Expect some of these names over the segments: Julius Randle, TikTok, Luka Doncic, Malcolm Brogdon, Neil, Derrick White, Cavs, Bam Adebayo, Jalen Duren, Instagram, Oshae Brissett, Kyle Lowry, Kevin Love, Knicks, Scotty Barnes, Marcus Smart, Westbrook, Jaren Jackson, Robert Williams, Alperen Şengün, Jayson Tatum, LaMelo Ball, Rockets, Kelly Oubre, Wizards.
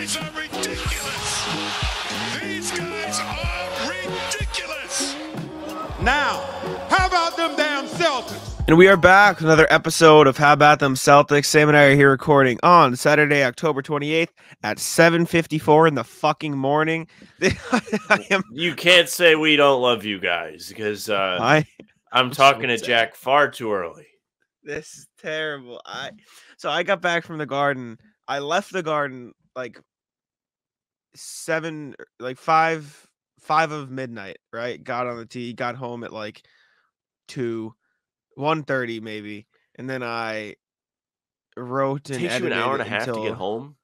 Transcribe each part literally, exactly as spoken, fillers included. guys are ridiculous. These guys are ridiculous. Now, how about them damn Celtics? And we are back with another episode of How 'Bout Them Celtics. Sam and I are here recording on Saturday, October twenty-eighth at seven fifty-four in the fucking morning. I am... You can't say we don't love you guys because uh, I... I'm talking to Jack far too early. This is terrible. I so I got back from the garden. I left the garden like seven, like five, five of midnight. Right, got on the tee, got home at like two, one thirty maybe, and then I wrote and edited. Takes you an hour and a half to get home,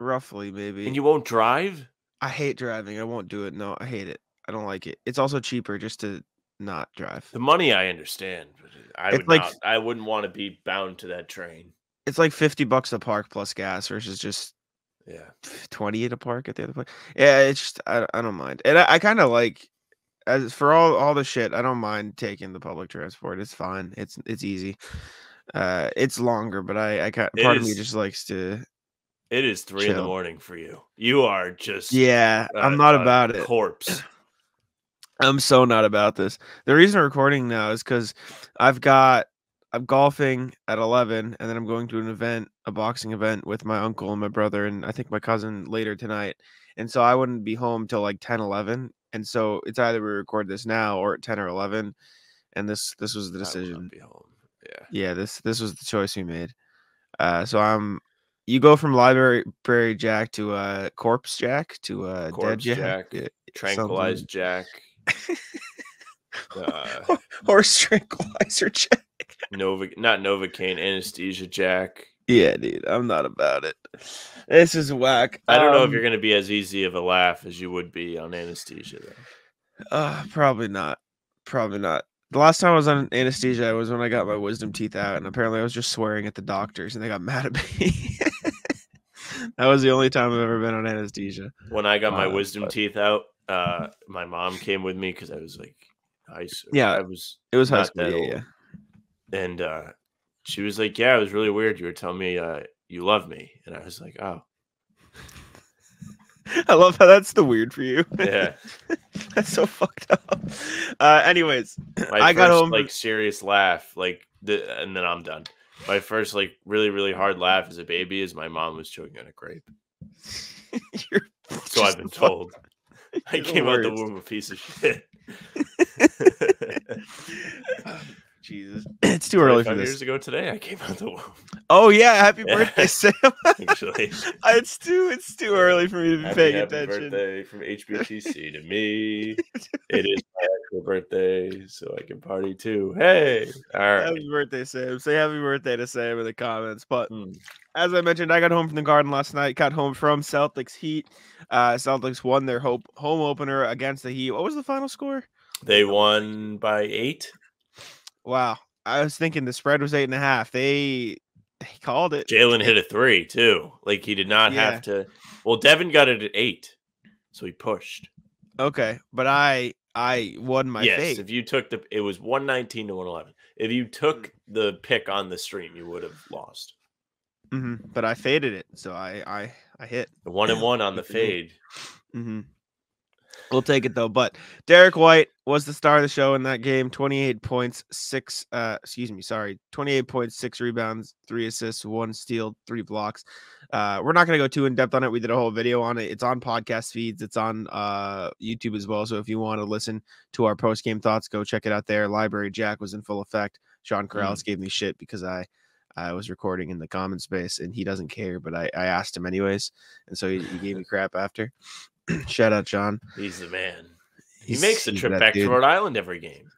roughly maybe. And you won't drive? I hate driving. I won't do it. No, I hate it. I don't like it. It's also cheaper just to not drive. The money, I understand, but I it's would like, not, I wouldn't want to be bound to that train. It's like fifty bucks to park plus gas versus just yeah twenty to park at the other place. Yeah, it's just I, I don't mind, and I, I kind of like as for all all the shit. I don't mind taking the public transport. It's fine. It's it's easy. Uh, it's longer, but I I kind part is, of me just likes to. It is three chill. in the morning for you. You are just yeah. Uh, I'm not uh, about it. Corpse. I'm so not about this. The reason I'm recording now is because I've got I'm golfing at eleven, and then I'm going to an event, a boxing event with my uncle and my brother, and I think my cousin later tonight. And so I wouldn't be home till like ten, eleven. And so it's either we record this now or at ten or eleven. And this this was the decision. I would not be home. Yeah, yeah. This this was the choice we made. Uh, so I'm you go from library Jack to uh, corpse Jack to uh, corpse dead Jack, Jack tranquilized something. Jack. uh, Horse tranquilizer Jack. Nova, not Novocaine, anesthesia Jack. Yeah, dude, I'm not about it. This is whack. I don't um, know if you're going to be as easy of a laugh as you would be on anesthesia, though. Uh, probably not. Probably not. The last time I was on anesthesia was when I got my wisdom teeth out, and apparently I was just swearing at the doctors, and they got mad at me. That was the only time I've ever been on anesthesia. When I got my uh, wisdom but... teeth out, Uh, my mom came with me because I was like, I, yeah, I was, it was high school, yeah, yeah. And uh, she was like, yeah, it was really weird. You were telling me uh, you love me, and I was like, oh, I love how that's the weird for you, yeah, that's so fucked up. Uh, anyways, my I first, got home, like, serious laugh, like, the, and then I'm done. My first, like, really, really hard laugh as a baby is my mom was chewing on a grape, You're so I've been told. I came words. out the womb a piece of shit. Oh, Jesus, it's too early for this. Years ago today, I came out the womb. Oh yeah, happy yeah. birthday, Sam! Actually, it's too it's too early for me to be happy, paying happy attention. Birthday from H B T C to me. It is my actual birthday, so I can party too. Hey, all right. Happy birthday, Sam! Say happy birthday to Sam in the comments, but. Mm. As I mentioned, I got home from the garden last night. Got home from Celtics Heat. Uh, Celtics won their home opener against the Heat. What was the final score? They won by eight. Wow, I was thinking the spread was eight and a half. They, they called it. Jaylen hit a three too. Like he did not yeah. have to. Well, Devin got it at eight, so he pushed. Okay, but I I won my yes. Fate. If you took the, it was one nineteen to one eleven. If you took the pick on the stream, you would have lost. Mm-hmm. But I faded it, so I I, I hit one and one on the fade. Mm-hmm. We'll take it though. But Derrick White was the star of the show in that game. Twenty-eight points, six. Uh, excuse me, sorry. Twenty-eight points, six rebounds, three assists, one steal, three blocks. Uh, we're not gonna go too in depth on it. We did a whole video on it. It's on podcast feeds. It's on uh YouTube as well. So if you want to listen to our post-game thoughts, go check it out there. Library Jack was in full effect. Sean Corrales mm-hmm. gave me shit because I. I was recording in the common space, and he doesn't care, but I, I asked him anyways, and so he, he gave me crap after. Shout out, John. He's the man. He he's, makes the trip back dude. to Rhode Island every game.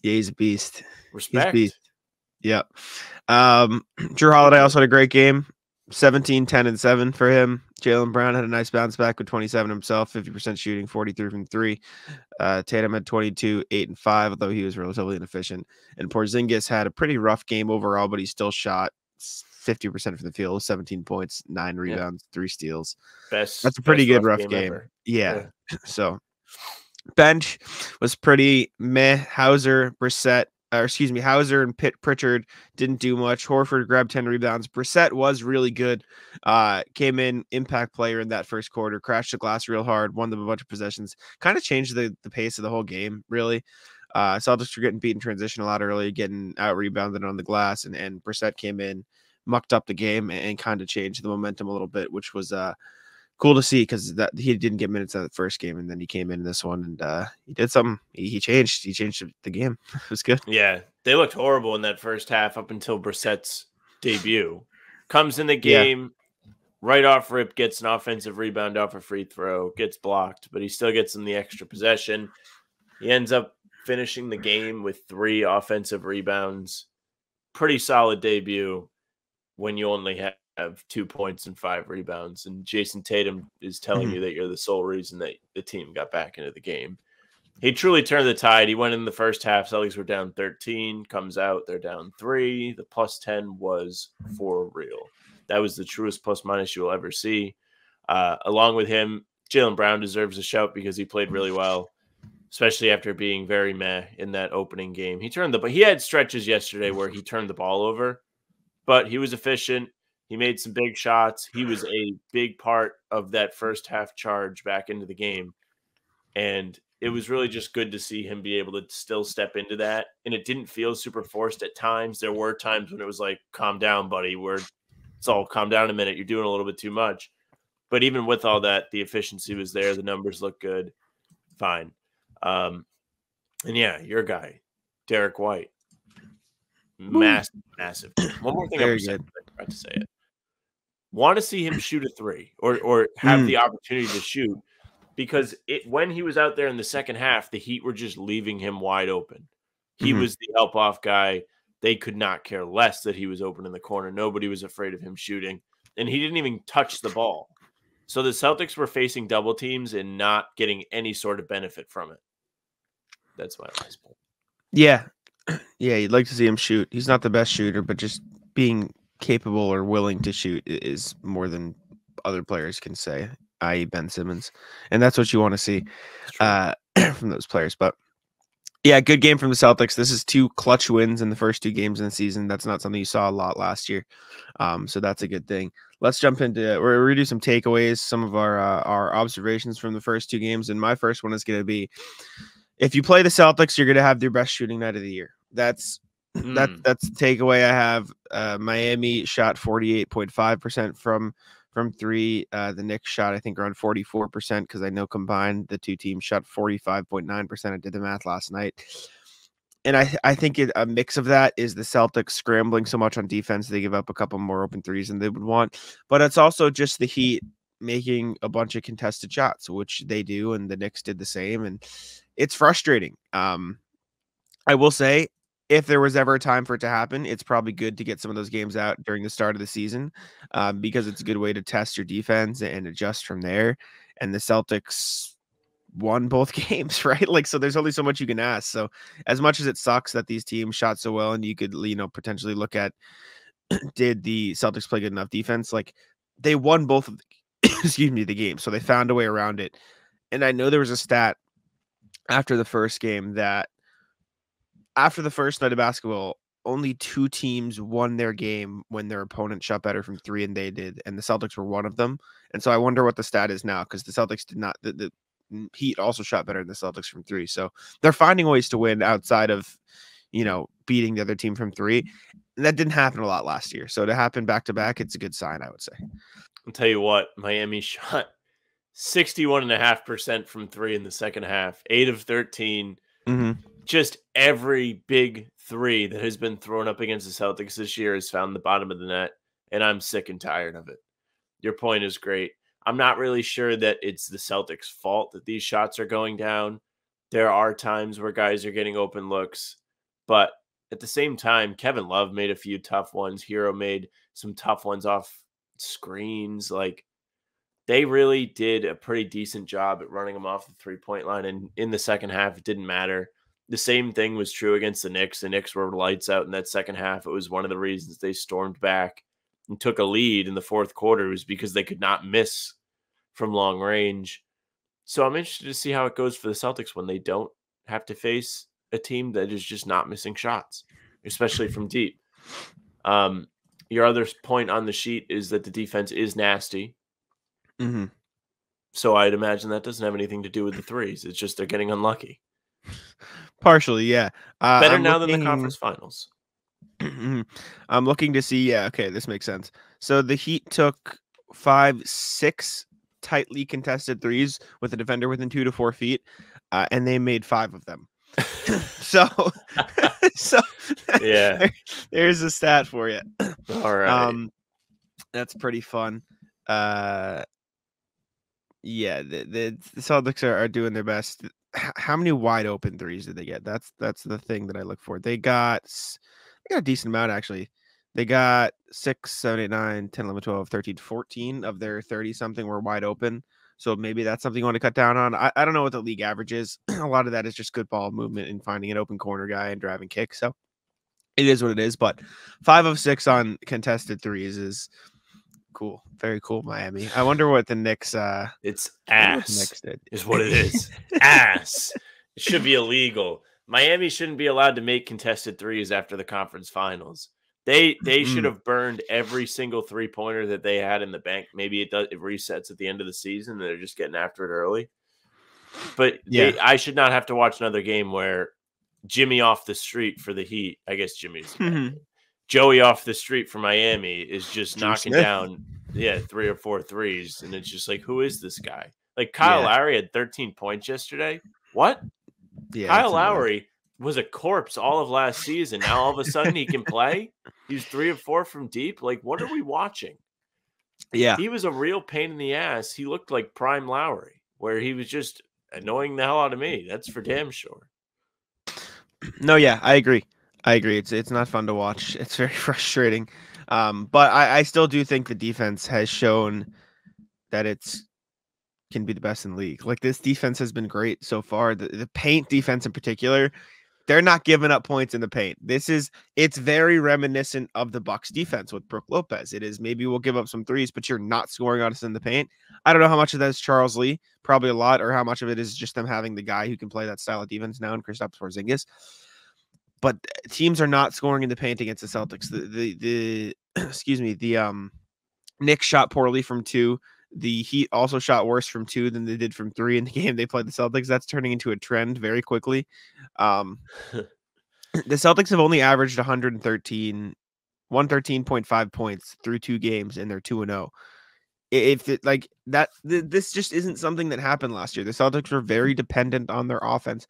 Yeah, he's a beast. Respect. He's a beast. Yep. Um, Jrue Holiday also had a great game. seventeen, ten, and seven for him. Jaylen Brown had a nice bounce back with twenty-seven himself, fifty percent shooting, forty-three from three. Uh, Tatum had twenty-two, eight, and five, although he was relatively inefficient. And Porzingis had a pretty rough game overall, but he still shot fifty percent from the field, seventeen points, nine rebounds, yeah. three steals. Best. That's a pretty good rough, rough game. game. Yeah. yeah. So bench was pretty meh. Hauser, Brissett, or excuse me, Hauser and Pitt Pritchard didn't do much. Horford grabbed ten rebounds. Brissett was really good. Uh, came in, impact player in that first quarter, crashed the glass real hard, won them a bunch of possessions, kind of changed the, the pace of the whole game, really. Uh, Celtics were getting beat in transition a lot early, getting out-rebounded on the glass, and, and Brissett came in, mucked up the game, and, and kind of changed the momentum a little bit, which was uh, cool to see because that he didn't get minutes out of the first game, and then he came in this one, and uh, he did something. He, he changed. He changed the game. It was good. Yeah, they looked horrible in that first half up until Brissett's debut. Comes in the game, yeah. right off rip, gets an offensive rebound off a free throw, gets blocked, but he still gets in the extra possession. He ends up finishing the game with three offensive rebounds. Pretty solid debut when you only have two points and five rebounds. And Jayson Tatum is telling mm-hmm. you that you're the sole reason that the team got back into the game. He truly turned the tide. He went in the first half. Celtics were down thirteen. Comes out, they're down three. The plus ten was for real. That was the truest plus minus you'll ever see. Uh, along with him, Jaylen Brown deserves a shout because he played really well, especially after being very meh in that opening game. He turned the but he had stretches yesterday where he turned the ball over, but he was efficient. He made some big shots. He was a big part of that first half charge back into the game. And it was really just good to see him be able to still step into that. And it didn't feel super forced at times. There were times when it was like, calm down, buddy. We're it's all calm down a minute. You're doing a little bit too much. But even with all that, the efficiency was there. The numbers look good. Fine. Um, and yeah, your guy, Derrick White, massive, Ooh. massive. One more thing I forgot to say it. Want to see him shoot a three or or have mm. the opportunity to shoot because it when he was out there in the second half, the Heat were just leaving him wide open. He mm-hmm. was the help off guy. They could not care less that he was open in the corner. Nobody was afraid of him shooting, and he didn't even touch the ball. So the Celtics were facing double teams and not getting any sort of benefit from it. That's my last point. Yeah. Yeah, you'd like to see him shoot. He's not the best shooter, but just being capable or willing to shoot is more than other players can say, that is. Ben Simmons. And that's what you want to see uh, from those players. But yeah, good game from the Celtics. This is two clutch wins in the first two games in the season. That's not something you saw a lot last year. Um, so that's a good thing. Let's jump into – we're going to do some takeaways, some of our uh, our observations from the first two games. And my first one is going to be, if you play the Celtics, you're going to have your best shooting night of the year. That's mm. that that's the takeaway I have. Uh, Miami shot forty-eight point five percent from – from three. Uh, the Knicks shot, I think, around forty-four percent because I know combined the two teams shot forty-five point nine percent. I did the math last night. And I, I think it, a mix of that is the Celtics scrambling so much on defense. They give up a couple more open threes than they would want. But it's also just the Heat making a bunch of contested shots, which they do, and the Knicks did the same. And it's frustrating. Um, I will say, if there was ever a time for it to happen, it's probably good to get some of those games out during the start of the season um, because it's a good way to test your defense and adjust from there. And the Celtics won both games, right? Like, so there's only so much you can ask. So as much as it sucks that these teams shot so well and you could, you know, potentially look at did the Celtics play good enough defense? Like, they won both of the, excuse me, the game. So they found a way around it. And I know there was a stat after the first game that after the first night of basketball, only two teams won their game when their opponent shot better from three, and they did, and the Celtics were one of them. And so I wonder what the stat is now because the Celtics did not. The, the Heat also shot better than the Celtics from three, so they're finding ways to win outside of, you know, beating the other team from three. And that didn't happen a lot last year. So to happen back to back, it's a good sign, I would say. I'll tell you what, Miami shot sixty-one and a half percent from three in the second half, eight of thirteen. Mm-hmm. Just every big three that has been thrown up against the Celtics this year has found the bottom of the net, and I'm sick and tired of it. Your point is great. I'm not really sure that it's the Celtics' fault that these shots are going down. There are times where guys are getting open looks, but at the same time, Kevin Love made a few tough ones. Hero made some tough ones off screens. Like, they really did a pretty decent job at running them off the three-point line, and in the second half, it didn't matter. The same thing was true against the Knicks. The Knicks were lights out in that second half. It was one of the reasons they stormed back and took a lead in the fourth quarter was because they could not miss from long range. So I'm interested to see how it goes for the Celtics when they don't have to face a team that is just not missing shots, especially from deep. Um, your other point on the sheet is that the defense is nasty. Mm-hmm. So I'd imagine that doesn't have anything to do with the threes. It's just they're getting unlucky. Partially, yeah. Uh, Better I'm now looking... than the conference finals. I'm looking to see. Yeah, okay, this makes sense. So the Heat took five, six tightly contested threes with a defender within two to four feet, uh, and they made five of them. so, so yeah, there, there's a stat for you. All right, um, that's pretty fun. Uh, yeah, the, the, the Celtics are, are doing their best. How many wide open threes did they get? That's that's the thing that I look for. They got they got a decent amount, actually. They got six, seven, eight, nine, ten, eleven, twelve, thirteen, fourteen of their thirty-something were wide open. So maybe that's something you want to cut down on. I, I don't know what the league average is. A lot of that is just good ball movement and finding an open corner guy and driving kicks. So it is what it is. But five of six on contested threes is cool. Very cool, Miami. I wonder what the Knicks... Uh, it's ass Knicks did. Is what it is. Ass. It should be illegal. Miami shouldn't be allowed to make contested threes after the conference finals. They they should have burned every single three-pointer that they had in the bank. Maybe it does it resets at the end of the season. And they're just getting after it early. But yeah. they, I should not have to watch another game where Jimmy off the street for the Heat. I guess Jimmy's mm-hmm. Joey off the street for Miami is just Jim knocking Smith. down yeah three or four threes, and it's just like, who is this guy? Like Kyle yeah. Lowry had thirteen points yesterday. What? Yeah, Kyle Lowry was a corpse all of last season. Now all of a sudden he can play. He's three or four from deep. Like, what are we watching? Yeah. He was a real pain in the ass. He looked like prime Lowry, where he was just annoying the hell out of me. That's for damn sure. No, yeah, I agree. I agree. It's it's not fun to watch. It's very frustrating. Um, but I, I still do think the defense has shown that it's can be the best in the league. Like, this defense has been great so far. The, the paint defense in particular, they're not giving up points in the paint. This is it's very reminiscent of the Bucks defense with Brook Lopez. It is maybe we'll give up some threes, but you're not scoring on us in the paint. I don't know how much of that is Charles Lee, probably a lot, or how much of it is just them having the guy who can play that style of defense now in Kristaps Porzingis. But teams are not scoring in the paint against the Celtics. The the, the excuse me, the um Knicks shot poorly from two. The Heat also shot worse from two than they did from three in the game they played the Celtics. That's turning into a trend very quickly. Um, the Celtics have only averaged one thirteen point five points through two games, and they're two and zero. If it like that, th this just isn't something that happened last year. The Celtics were very dependent on their offense,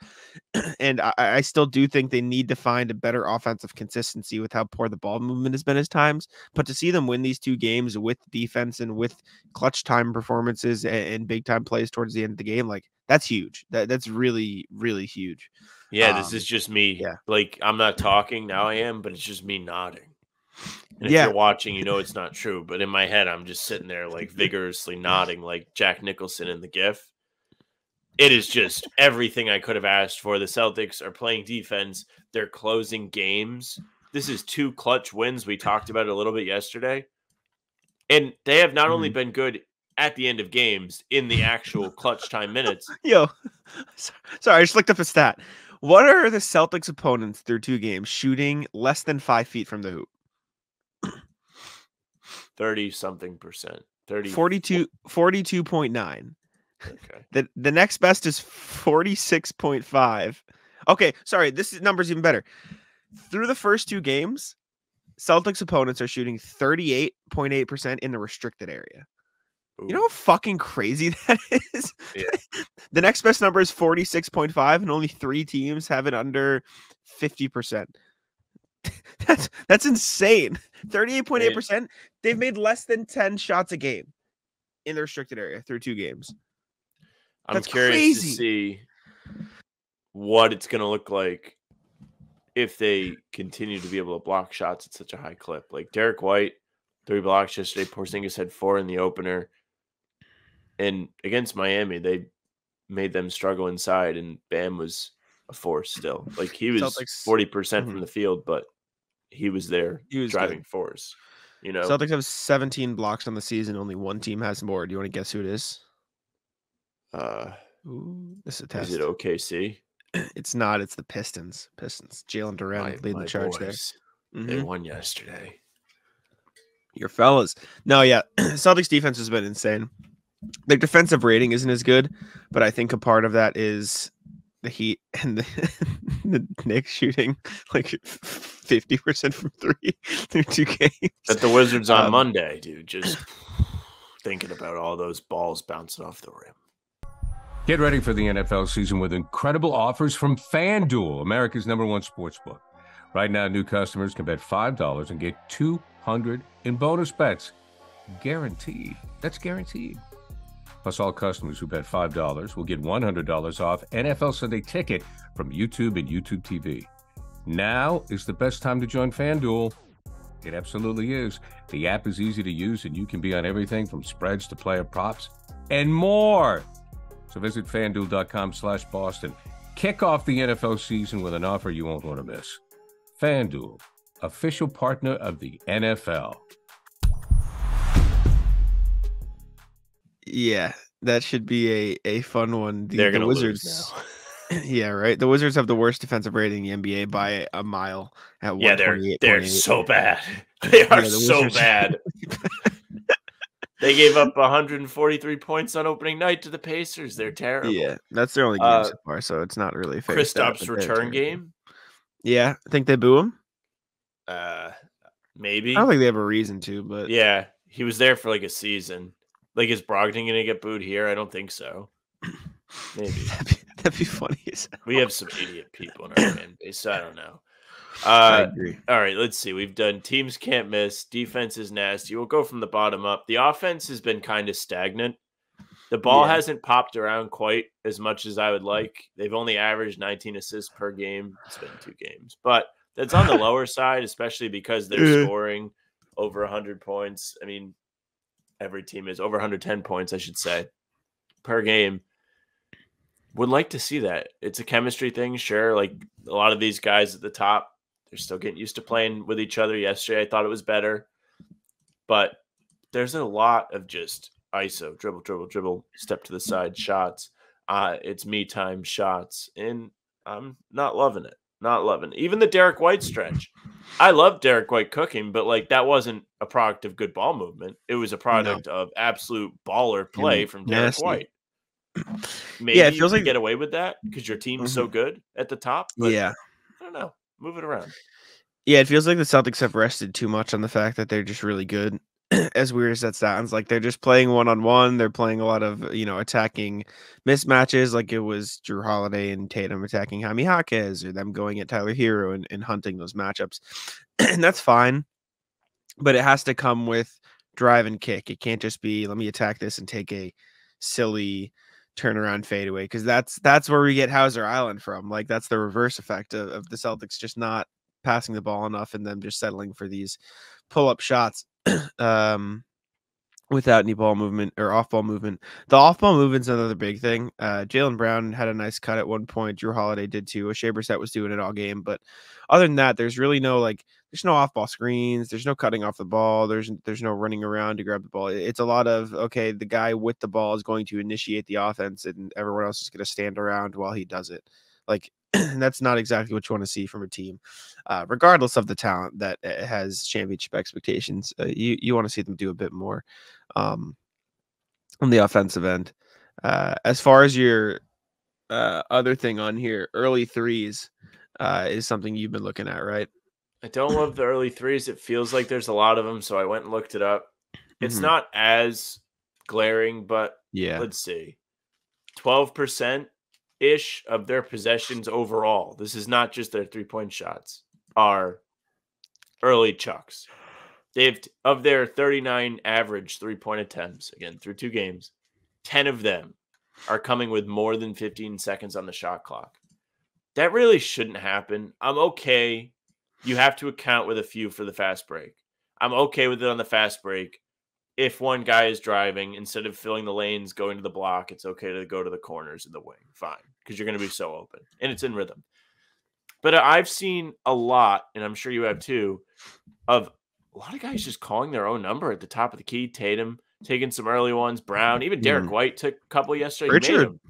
and I, I still do think they need to find a better offensive consistency with how poor the ball movement has been at times. But to see them win these two games with defense and with clutch time performances and, and big time plays towards the end of the game, like that's huge. That that's really really huge. Yeah, um, this is just me. Yeah. Like I'm not talking now. I am, but it's just me nodding. And if yeah. you're watching, you know it's not true. But in my head, I'm just sitting there like vigorously nodding like Jack Nicholson in the GIF. It is just everything I could have asked for. The Celtics are playing defense. They're closing games. This is two clutch wins. We talked about it a little bit yesterday. And they have not mm-hmm. only been good at the end of games in the actual clutch time minutes. Yo, sorry, I just looked up a stat. What are the Celtics opponents through two games shooting less than five feet from the hoop? thirty something percent. thirty forty-two forty-two point nine. Okay. The the next best is forty-six point five. Okay, sorry, this is, number's even better. Through the first two games, Celtics opponents are shooting thirty-eight point eight percent in the restricted area. Ooh. You know how fucking crazy that is? Yeah. The next best number is forty-six point five, and only three teams have it under fifty percent. That's that's insane. thirty-eight point eight percent. They've made less than ten shots a game in the restricted area through two games. That's I'm curious crazy. to see what it's going to look like if they continue to be able to block shots at such a high clip. Like Derrick White, three blocks yesterday. Porzingis had four in the opener. And against Miami, they made them struggle inside, and Bam was a force still. Like he was forty percent mm-hmm. from the field, but he was there he was driving good. force. You know, Celtics have seventeen blocks on the season. Only one team has more. Do you want to guess who it is? Uh, Ooh, this is, a test. Is it O K C? It's not. It's the Pistons. Pistons. Jalen Duren my, leading my the charge boys. There. Mm-hmm. They won yesterday. Your fellas. No, yeah. Celtics defense has been insane. Their defensive rating isn't as good, but I think a part of that is the Heat and the, the Knicks shooting like fifty percent from three through two games. But the Wizards on um, Monday, dude, just thinking about all those balls bouncing off the rim. Get ready for the N F L season with incredible offers from FanDuel, America's number one sportsbook. Right now, new customers can bet five dollars and get two hundred dollars in bonus bets. Guaranteed. That's guaranteed. Plus, all customers who bet five dollars will get one hundred dollars off N F L Sunday Ticket from YouTube and YouTube T V. Now is the best time to join FanDuel. It absolutely is. The app is easy to use, and you can be on everything from spreads to player props and more. So visit FanDuel.com slash Boston. Kick off the N F L season with an offer you won't want to miss. FanDuel, official partner of the N F L. Yeah, that should be a, a fun one. The, They're going to the Wizards. Lose now. Yeah, right? The Wizards have the worst defensive rating in the N B A by a mile. At yeah, they're, they're so bad. They are yeah, the so Wizards bad. They gave up one hundred forty-three points on opening night to the Pacers. They're terrible. Yeah, that's their only game uh, so far, so it's not really fair. Kristaps' return game? Yeah, I think they boo him. Uh, maybe. I don't think they have a reason to, but... Yeah, he was there for like a season. Like, is Brogdon going to get booed here? I don't think so. Maybe. that'd, be, that'd be funny as hell. We have some idiot people in our fan base, so I don't know. Uh, I agree. All right, let's see. We've done teams can't miss. Defense is nasty. We'll go from the bottom up. The offense has been kind of stagnant. The ball yeah. hasn't popped around quite as much as I would like. They've only averaged nineteen assists per game. It's been two games. But that's on the lower side, especially because they're scoring over one hundred points. I mean, every team is over one hundred ten points, I should say, per game. Would like to see that. It's a chemistry thing, sure. Like, a lot of these guys at the top, they're still getting used to playing with each other. Yesterday, I thought it was better. But there's a lot of just I S O, dribble, dribble, dribble, step to the side shots. Uh, it's me time shots. And I'm not loving it. Not loving it. Even the Derrick White stretch. I love Derrick White cooking, but like that wasn't a product of good ball movement. It was a product no. of absolute baller play and from Derrick White. Maybe yeah, it feels you like... get away with that because your team's mm-hmm. so good at the top. But yeah. I don't know. Move it around. Yeah, it feels like the Celtics have rested too much on the fact that they're just really good. As weird as that sounds, like they're just playing one-on-one. They're playing a lot of, you know, attacking mismatches. Like it was Jrue Holiday and Tatum attacking Jaime Jaquez or them going at Tyler Hero and, and hunting those matchups. And that's fine. But it has to come with drive and kick. It can't just be, let me attack this and take a silly turnaround fadeaway. Cause that's, that's where we get Hauser Island from. Like that's the reverse effect of, of the Celtics just not passing the ball enough and them just settling for these pull-up shots. um without any ball movement or off ball movement. The off ball movement's another big thing. Uh Jaylen Brown had a nice cut at one point. Jrue Holiday did too. Oshae Brissett was doing it all game. But other than that, there's really no like there's no off ball screens, there's no cutting off the ball, there's there's no running around to grab the ball. It's a lot of okay, the guy with the ball is going to initiate the offense and everyone else is going to stand around while he does it. Like that's not exactly what you want to see from a team, uh, regardless of the talent that has championship expectations. Uh, you you want to see them do a bit more um, on the offensive end. Uh, as far as your uh, other thing on here, early threes uh, is something you've been looking at, right? I don't love the early threes. It feels like there's a lot of them, so I went and looked it up. It's mm-hmm. not as glaring, but yeah, let's see, twelve percent. Ish of their possessions overall. This is not just their three-point shots, are early chucks. They've of their thirty-nine average three-point attempts, again, through two games, ten of them are coming with more than fifteen seconds on the shot clock. That really shouldn't happen. I'm okay. You have to account with a few for the fast break. I'm okay with it on the fast break. If one guy is driving, instead of filling the lanes, going to the block, it's okay to go to the corners and the wing. Fine, because you're going to be so open. And it's in rhythm. But I've seen a lot, and I'm sure you have too, of a lot of guys just calling their own number at the top of the key. Tatum taking some early ones. Brown, even Derrick White took a couple yesterday. Pritchard. Made them.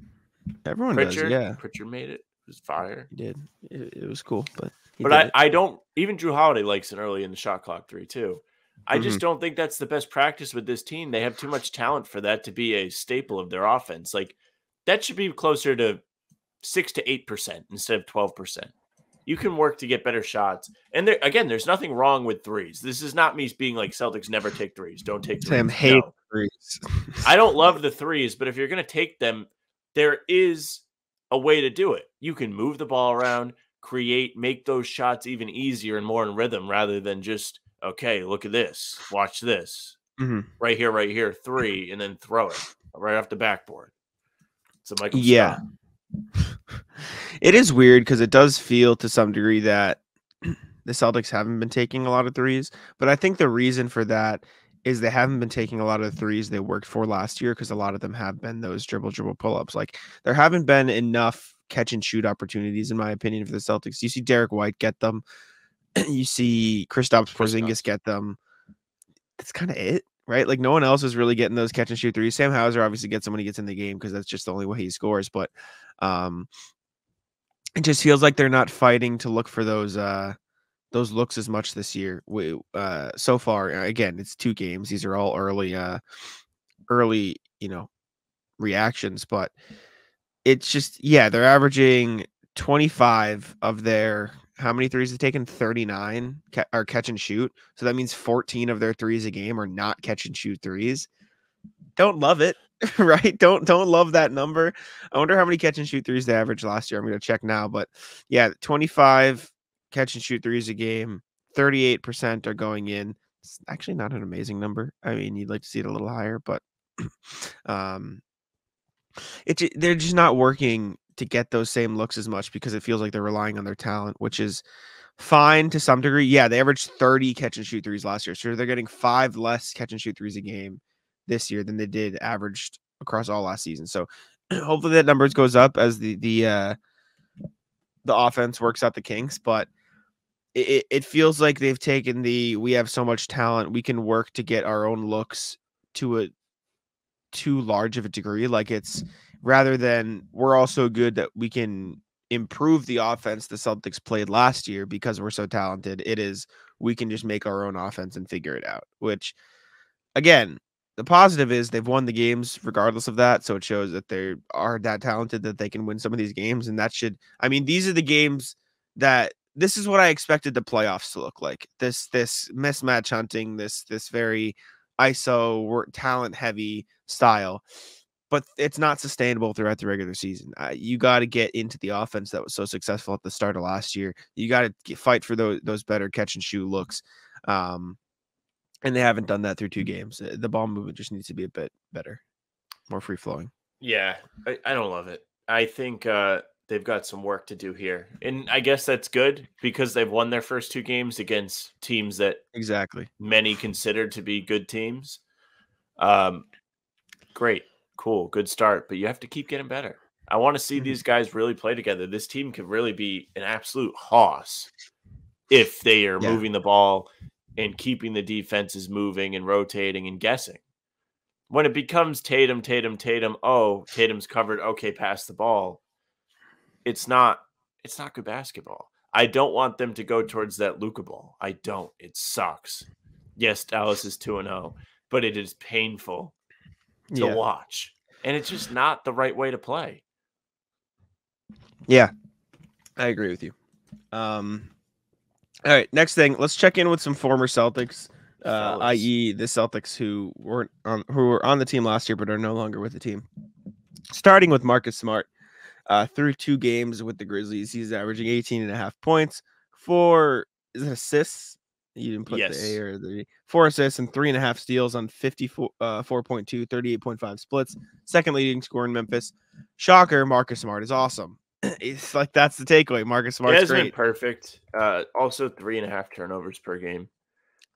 Everyone Pritchard, does, yeah. Pritchard made it. was fire. He did. It, it was cool, but but I, I don't even Jrue Holiday likes it early in the shot clock three too. I mm-hmm. just don't think that's the best practice with this team. They have too much talent for that to be a staple of their offense. Like that should be closer to six to eight percent instead of twelve percent. You can work to get better shots. And there again, there's nothing wrong with threes. This is not me being like Celtics never take threes. Don't take threes. Sam hates no. threes. I don't love the threes, but if you're going to take them, there is a way to do it. You can move the ball around, create, make those shots even easier and more in rhythm rather than just, okay, look at this. Watch this. Mm-hmm. Right here, right here, three, and then throw it right off the backboard. So Michael Yeah. Scott. It is weird because it does feel to some degree that the Celtics haven't been taking a lot of threes, but I think the reason for that is they haven't been taking a lot of the threes they worked for last year because a lot of them have been those dribble, dribble pull-ups. Like there haven't been enough catch and shoot opportunities, in my opinion, for the Celtics. You see Derrick White get them. You see Kristaps Porzingis get them. That's kind of it. Right? Like no one else is really getting those catch and shoot threes. Sam Hauser obviously gets them when he gets in the game because that's just the only way he scores. But um, it just feels like they're not fighting to look for those uh, those looks as much this year. We, uh, so far, again, it's two games. These are all early, uh, early, you know, reactions. But it's just, yeah, they're averaging twenty-five of their. How many threes have taken? thirty-nine are catch and shoot. So that means fourteen of their threes a game are not catch and shoot threes. Don't love it, right? Don't don't love that number. I wonder how many catch and shoot threes they averaged last year. I'm going to check now, but yeah, twenty-five catch and shoot threes a game. thirty-eight percent are going in. It's actually not an amazing number. I mean, you'd like to see it a little higher, but um, it they're just not working to get those same looks as much because it feels like they're relying on their talent, which is fine to some degree. Yeah, they averaged thirty catch and shoot threes last year. So they're getting five less catch and shoot threes a game this year than they did averaged across all last season. So hopefully that numbers goes up as the, the, uh, the offense works out the kinks, but it, it feels like they've taken the, we have so much talent. We can work to get our own looks to a too large of a degree. Like it's, rather than we're all so good that we can improve the offense the Celtics played last year because we're so talented. It is we can just make our own offense and figure it out, which, again, the positive is they've won the games regardless of that. So it shows that they are that talented that they can win some of these games. And that should I mean, these are the games that this is what I expected the playoffs to look like. This this mismatch hunting, this this very I S O talent heavy style. But it's not sustainable throughout the regular season. Uh, you got to get into the offense that was so successful at the start of last year. You got to fight for those those better catch and shoot looks, um, and they haven't done that through two games. The ball movement just needs to be a bit better, more free flowing. Yeah, I, I don't love it. I think uh, they've got some work to do here, and I guess that's good because they've won their first two games against teams that exactly many considered to be good teams. Um, great. Cool, good start, but you have to keep getting better. I want to see these guys really play together. This team could really be an absolute hoss if they are yeah. moving the ball and keeping the defenses moving and rotating and guessing. When it becomes Tatum, Tatum, Tatum, oh, Tatum's covered, okay, pass the ball. It's not it's not good basketball. I don't want them to go towards that Luka ball. I don't. It sucks. Yes, Dallas is two and oh, but it is painful to yeah. watch, and it's just not the right way to play. Yeah, I agree with you. Um, all right, next thing, let's check in with some former Celtics, uh, that is the Celtics who weren't on, who were on the team last year but are no longer with the team. Starting with Marcus Smart, uh, through two games with the Grizzlies, he's averaging eighteen and a half points, four is it assists. You didn't put yes. the A or the four assists and three and a half steals on fifty-four, uh, four point two, thirty-eight point five splits. Second leading scorer in Memphis. Shocker, Marcus Smart is awesome. It's like that's the takeaway. Marcus Smart's great. It has been perfect. Uh, also, three and a half turnovers per game.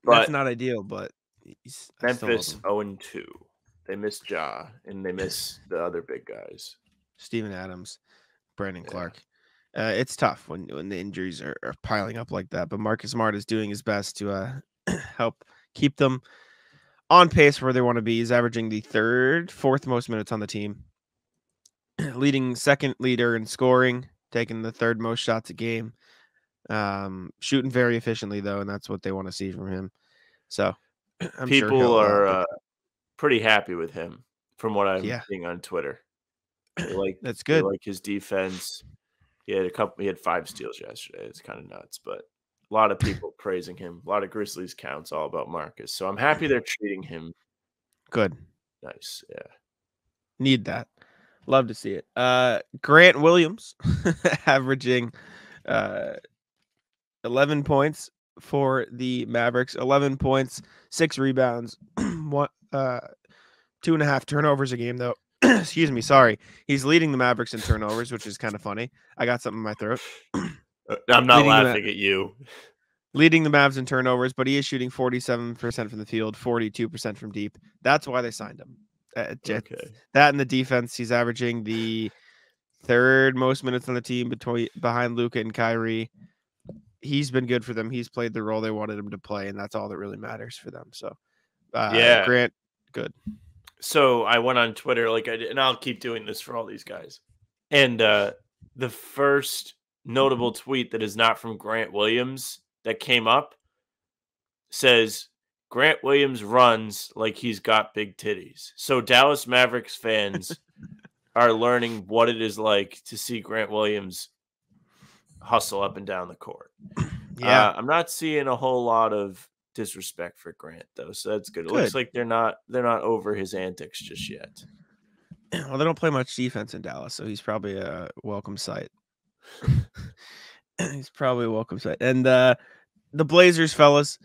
But that's not ideal, but he's, Memphis oh and two. They miss Ja, and they miss the other big guys. Steven Adams, Brandon yeah. Clark. Uh, it's tough when, when the injuries are, are piling up like that, but Marcus Smart is doing his best to uh, help keep them on pace where they want to be. He's averaging the third, fourth most minutes on the team, leading second leader in scoring, taking the third most shots a game. Um, shooting very efficiently, though, and that's what they want to see from him. So I'm people sure are uh, pretty happy with him from what I'm yeah. seeing on Twitter. They like that's good. They like his defense. He had a couple. He had five steals yesterday. It's kind of nuts, but a lot of people praising him. A lot of Grizzlies counts all about Marcus. So I'm happy they're treating him good. Nice. Yeah. Need that. Love to see it. Uh, Grant Williams averaging uh, eleven points for the Mavericks. eleven points, six rebounds, one, uh, two and a half turnovers a game, though. Excuse me. Sorry. He's leading the Mavericks in turnovers, which is kind of funny. I got something in my throat. I'm not leading laughing at you. Leading the Mavs in turnovers, but he is shooting forty-seven percent from the field, forty-two percent from deep. That's why they signed him. Uh, okay. That and the defense, he's averaging the third most minutes on the team between behind Luka and Kyrie. He's been good for them. He's played the role they wanted him to play, and that's all that really matters for them. So, uh, yeah, Grant, good. So I went on Twitter, like I did, and I'll keep doing this for all these guys. And uh, the first notable tweet that is not from Grant Williams that came up says, Grant Williams runs like he's got big titties. So Dallas Mavericks fans are learning what it is like to see Grant Williams hustle up and down the court. Yeah, uh, I'm not seeing a whole lot of disrespect for Grant though, so that's good. It good. Looks like they're not they're not over his antics just yet. Well, they don't play much defense in Dallas, so he's probably a welcome sight. He's probably a welcome sight. And uh, the Blazers, fellas.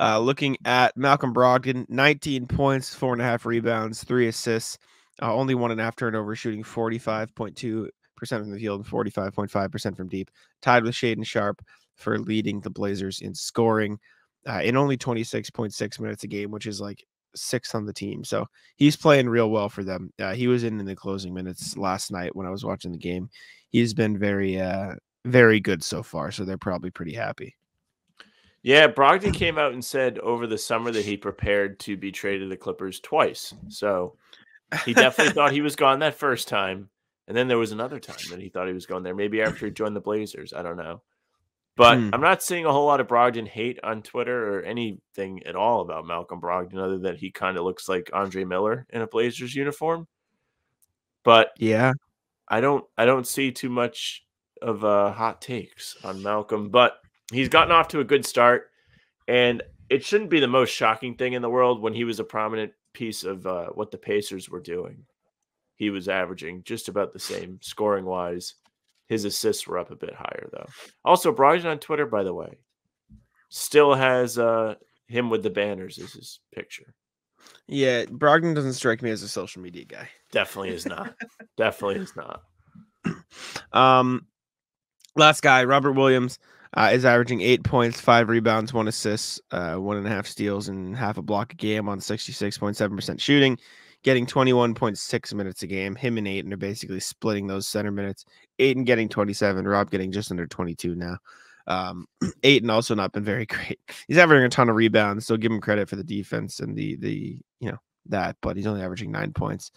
Uh, looking at Malcolm Brogdon, nineteen points, four and a half rebounds, three assists, uh, only one and a half turnover, shooting forty-five point two percent from the field and forty-five point five percent from deep, tied with Shaedon Sharpe for leading the Blazers in scoring uh, in only twenty-six point six minutes a game, which is like sixth on the team. So he's playing real well for them. Uh, he was in, in the closing minutes last night when I was watching the game. He's been very, uh, very good so far, so they're probably pretty happy. Yeah, Brogdon came out and said over the summer that he prepared to be traded to the Clippers twice. So he definitely thought he was gone that first time. And then there was another time that he thought he was going there, maybe after he joined the Blazers. I don't know. But mm. I'm not seeing a whole lot of Brogdon hate on Twitter or anything at all about Malcolm Brogdon, other than he kind of looks like Andre Miller in a Blazers uniform. But yeah, I don't I don't see too much of uh, hot takes on Malcolm, but he's gotten off to a good start, and it shouldn't be the most shocking thing in the world when he was a prominent piece of uh, what the Pacers were doing. He was averaging just about the same scoring-wise. His assists were up a bit higher, though. Also, Brogdon on Twitter, by the way, still has uh, him with the banners as his picture. Yeah, Brogdon doesn't strike me as a social media guy. Definitely is not. Definitely is not. Um, last guy, Robert Williams. Uh, is averaging eight points, five rebounds, one assist, uh, one and a half steals, and half a block a game on sixty-six point seven percent shooting, getting twenty-one point six minutes a game. Him and Ayton are basically splitting those center minutes. Ayton getting twenty-seven, Rob getting just under twenty-two now. Um, Ayton also not been very great. He's averaging a ton of rebounds, so give him credit for the defense and the the you know that, but he's only averaging nine points.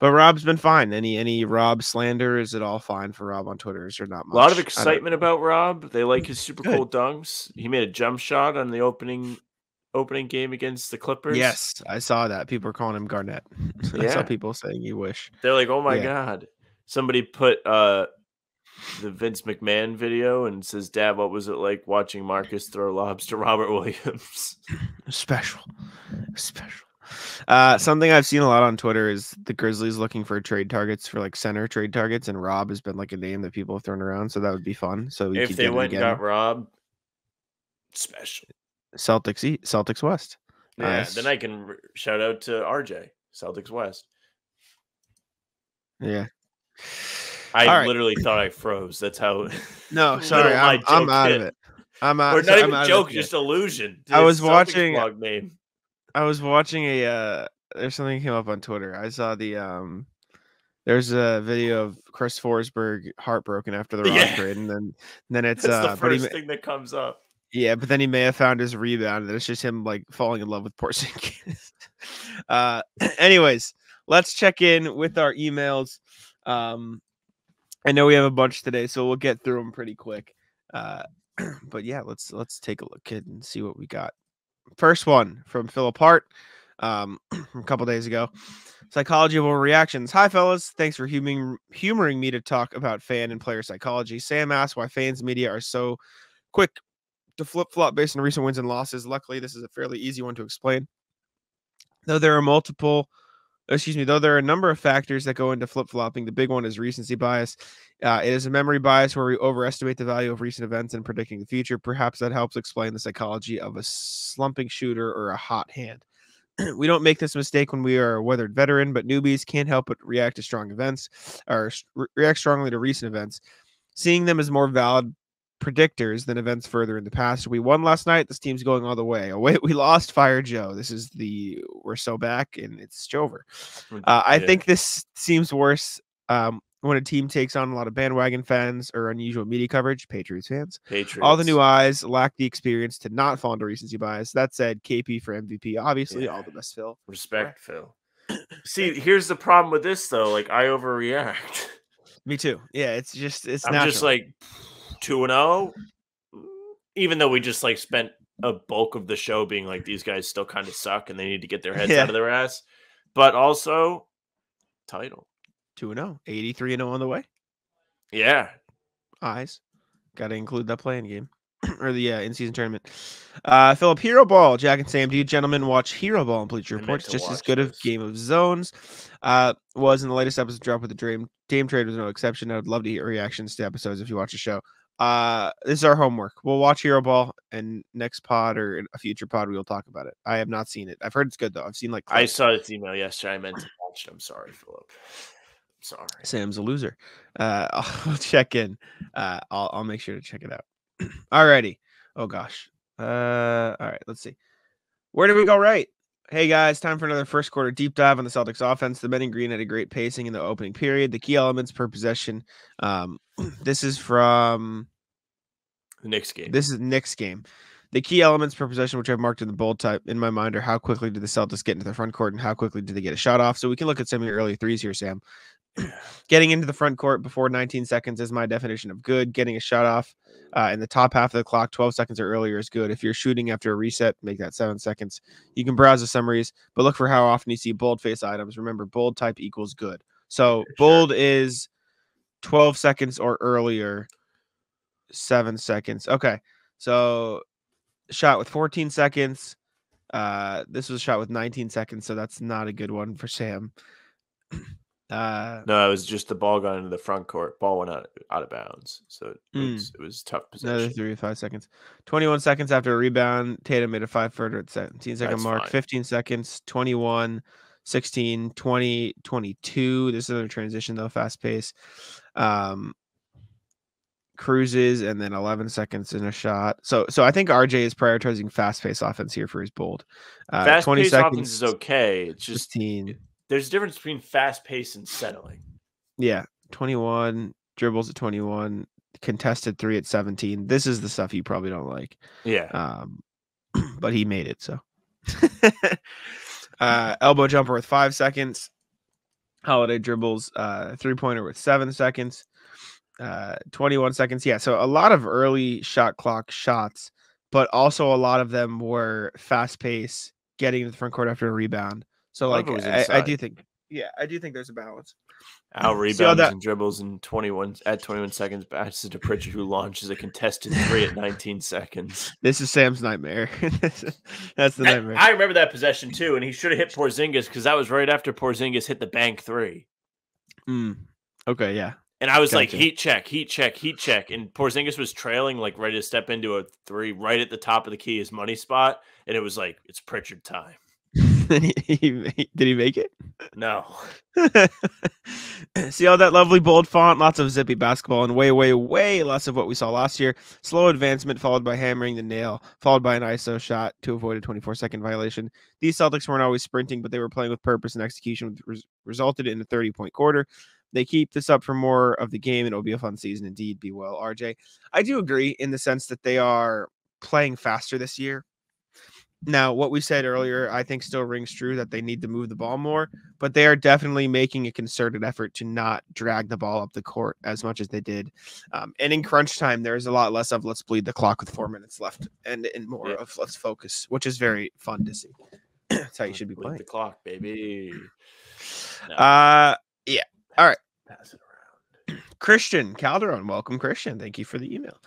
But Rob's been fine. Any any Rob slander, is it all fine for Rob on Twitter? Is there not much? A lot of excitement about Rob. They like his super Good. cool dunks. He made a jump shot on the opening opening game against the Clippers. Yes, I saw that. People are calling him Garnett. Yeah. I saw people saying you wish. They're like, oh my yeah. God. Somebody put uh, the Vince McMahon video and says, Dad, what was it like watching Marcus throw lobs to Robert Williams? Special. Special. Uh, something I've seen a lot on Twitter is the Grizzlies looking for trade targets for like center trade targets, and Rob has been like a name that people have thrown around, so that would be fun. So if they went and got Rob, special Celtics East, Celtics West. Yeah, uh, then I can shout out to R J Celtics West. Yeah, I right. literally thought I froze. That's how. No, sorry, I'm, I'm out hit. of it. I'm out. Or not so even I'm joke, just illusion. Dude, I was Celtics watching. Blog name. I was watching a uh, there's something that came up on Twitter. I saw the um, there's a video of Chris Forsberg heartbroken after the Rock yeah. trade, and then and then it's That's uh, the first he, thing that comes up. Yeah, but then he may have found his rebound, and it's just him like falling in love with Porzingis. uh, anyways, let's check in with our emails. Um, I know we have a bunch today, so we'll get through them pretty quick. Uh, but yeah, let's let's take a look at and see what we got. First one from Philip Hart um, from a couple days ago. Psychology of Overreactions. Hi, fellas. Thanks for humoring, humoring me to talk about fan and player psychology. Sam asked why fans media are so quick to flip-flop based on recent wins and losses. Luckily, this is a fairly easy one to explain. Though there are multiple... excuse me, though there are a number of factors that go into flip-flopping, the big one is recency bias. Uh, it is a memory bias where we overestimate the value of recent events in predicting the future. Perhaps that helps explain the psychology of a slumping shooter or a hot hand. We don't make this mistake when we are a weathered veteran, but newbies can't help but react to strong events or re react strongly to recent events, seeing them as more valid predictors than events further in the past. We won last night. This team's going all the way. Oh wait, we lost. Fire Joe. This is the we're so back and it's over. Uh, I yeah. think this seems worse um, when a team takes on a lot of bandwagon fans or unusual media coverage. Patriots fans. Patriots. All the new eyes lack the experience to not fall into recency bias. That said, K P for M V P. Obviously, yeah. all the best, Phil. Respect, Phil. See, here's the problem with this though. Like I overreact. Me too. Yeah, it's just it's. I'm natural. just like. two and oh, even though we just like spent a bulk of the show being like these guys still kind of suck and they need to get their heads yeah. out of their ass, but also title two and oh, eighty-three and oh on the way. Yeah, eyes got to include that play-in game or the uh, in-season tournament. Uh, Philip Hero Ball, Jack and Sam, do you gentlemen watch Hero Ball and Bleacher Report? It's just as good this. of Game of Zones uh, was in the latest episode drop with the Dame, Dame trade was no exception. I would love to hear reactions to episodes if you watch the show. Uh, this is our homework. We'll watch Hero Ball, and next pod or a future pod, we will talk about it. I have not seen it. I've heard it's good though. I've seen like clips. I saw this email yesterday. I meant to watch it. I'm sorry, Philip. I'm sorry. Sam's a loser. Uh, I'll check in. Uh, I'll I'll make sure to check it out. Alrighty. Oh gosh. Uh, all right. Let's see. Where did we go right? Hey guys, time for another first quarter deep dive on the Celtics offense. The men in green had a great pacing in the opening period. The key elements per possession. Um, this is from the Knicks game. This is Knicks game. The key elements per possession, which I've marked in the bold type in my mind, are how quickly did the Celtics get into the front court and how quickly did they get a shot off. So we can look at some of your early threes here, Sam. Getting into the front court before nineteen seconds is my definition of good. Getting a shot off uh, in the top half of the clock, twelve seconds or earlier is good. If you're shooting after a reset, make that seven seconds. You can browse the summaries, but look for how often you see bold face items. Remember, bold type equals good. So bold is twelve seconds or earlier, seven seconds. Okay, so shot with fourteen seconds. Uh, this was shot with nineteen seconds, so that's not a good one for Sam. Uh, no, it was just the ball got into the front court. Ball went out, out of bounds, so it was, mm, it was tough possession. Another three to five seconds. twenty-one seconds after a rebound, Tatum made a five-footer at seventeen-second mark. Fine. fifteen seconds, twenty-one, sixteen, twenty, twenty-two. This is another transition, though, fast pace. Um, cruises, and then eleven seconds in a shot. So so I think R J is prioritizing fast-paced offense here for his bold. Uh, fast-paced offense is okay. It's just... fifteen. There's a difference between fast pace and settling. Yeah. twenty-one, dribbles at twenty-one, contested three at seventeen. This is the stuff you probably don't like. Yeah. Um, but he made it, so. uh, elbow jumper with five seconds. Holiday dribbles, uh, three-pointer with seven seconds. Uh, twenty-one seconds. Yeah, so a lot of early shot clock shots, but also a lot of them were fast pace, getting to the front court after a rebound. So like I, I do think, yeah, I do think there's a balance. Al rebounds that, and dribbles in twenty-one at twenty-one seconds. Passes to Pritchard, who launches a contested three at nineteen seconds. This is Sam's nightmare. That's the nightmare. I, I remember that possession too, and he should have hit Porzingis because that was right after Porzingis hit the bank three. Mm. Okay, yeah. And I was gotcha. like, heat check, heat check, heat check, and Porzingis was trailing, like ready to step into a three right at the top of the key, his money spot, and it was like it's Pritchard time. He, he, did he make it? No. See all that lovely bold font, lots of zippy basketball, and way, way, way less of what we saw last year. Slow advancement followed by hammering the nail, followed by an I S O shot to avoid a twenty-four second violation. These Celtics weren't always sprinting, but they were playing with purpose and execution, which res resulted in a thirty point quarter. They keep this up for more of the game, and it'll be a fun season indeed. Be well, R J. I do agree in the sense that they are playing faster this year. Now, what we said earlier, I think still rings true that they need to move the ball more, but they are definitely making a concerted effort to not drag the ball up the court as much as they did. Um, and in crunch time, there's a lot less of let's bleed the clock with four minutes left and, and more yeah. of let's focus, which is very fun to see. That's how you should be bleed playing. The clock, baby. No. Uh, yeah. All right. Pass it around. Christian Calderon. Welcome, Christian. Thank you for the email.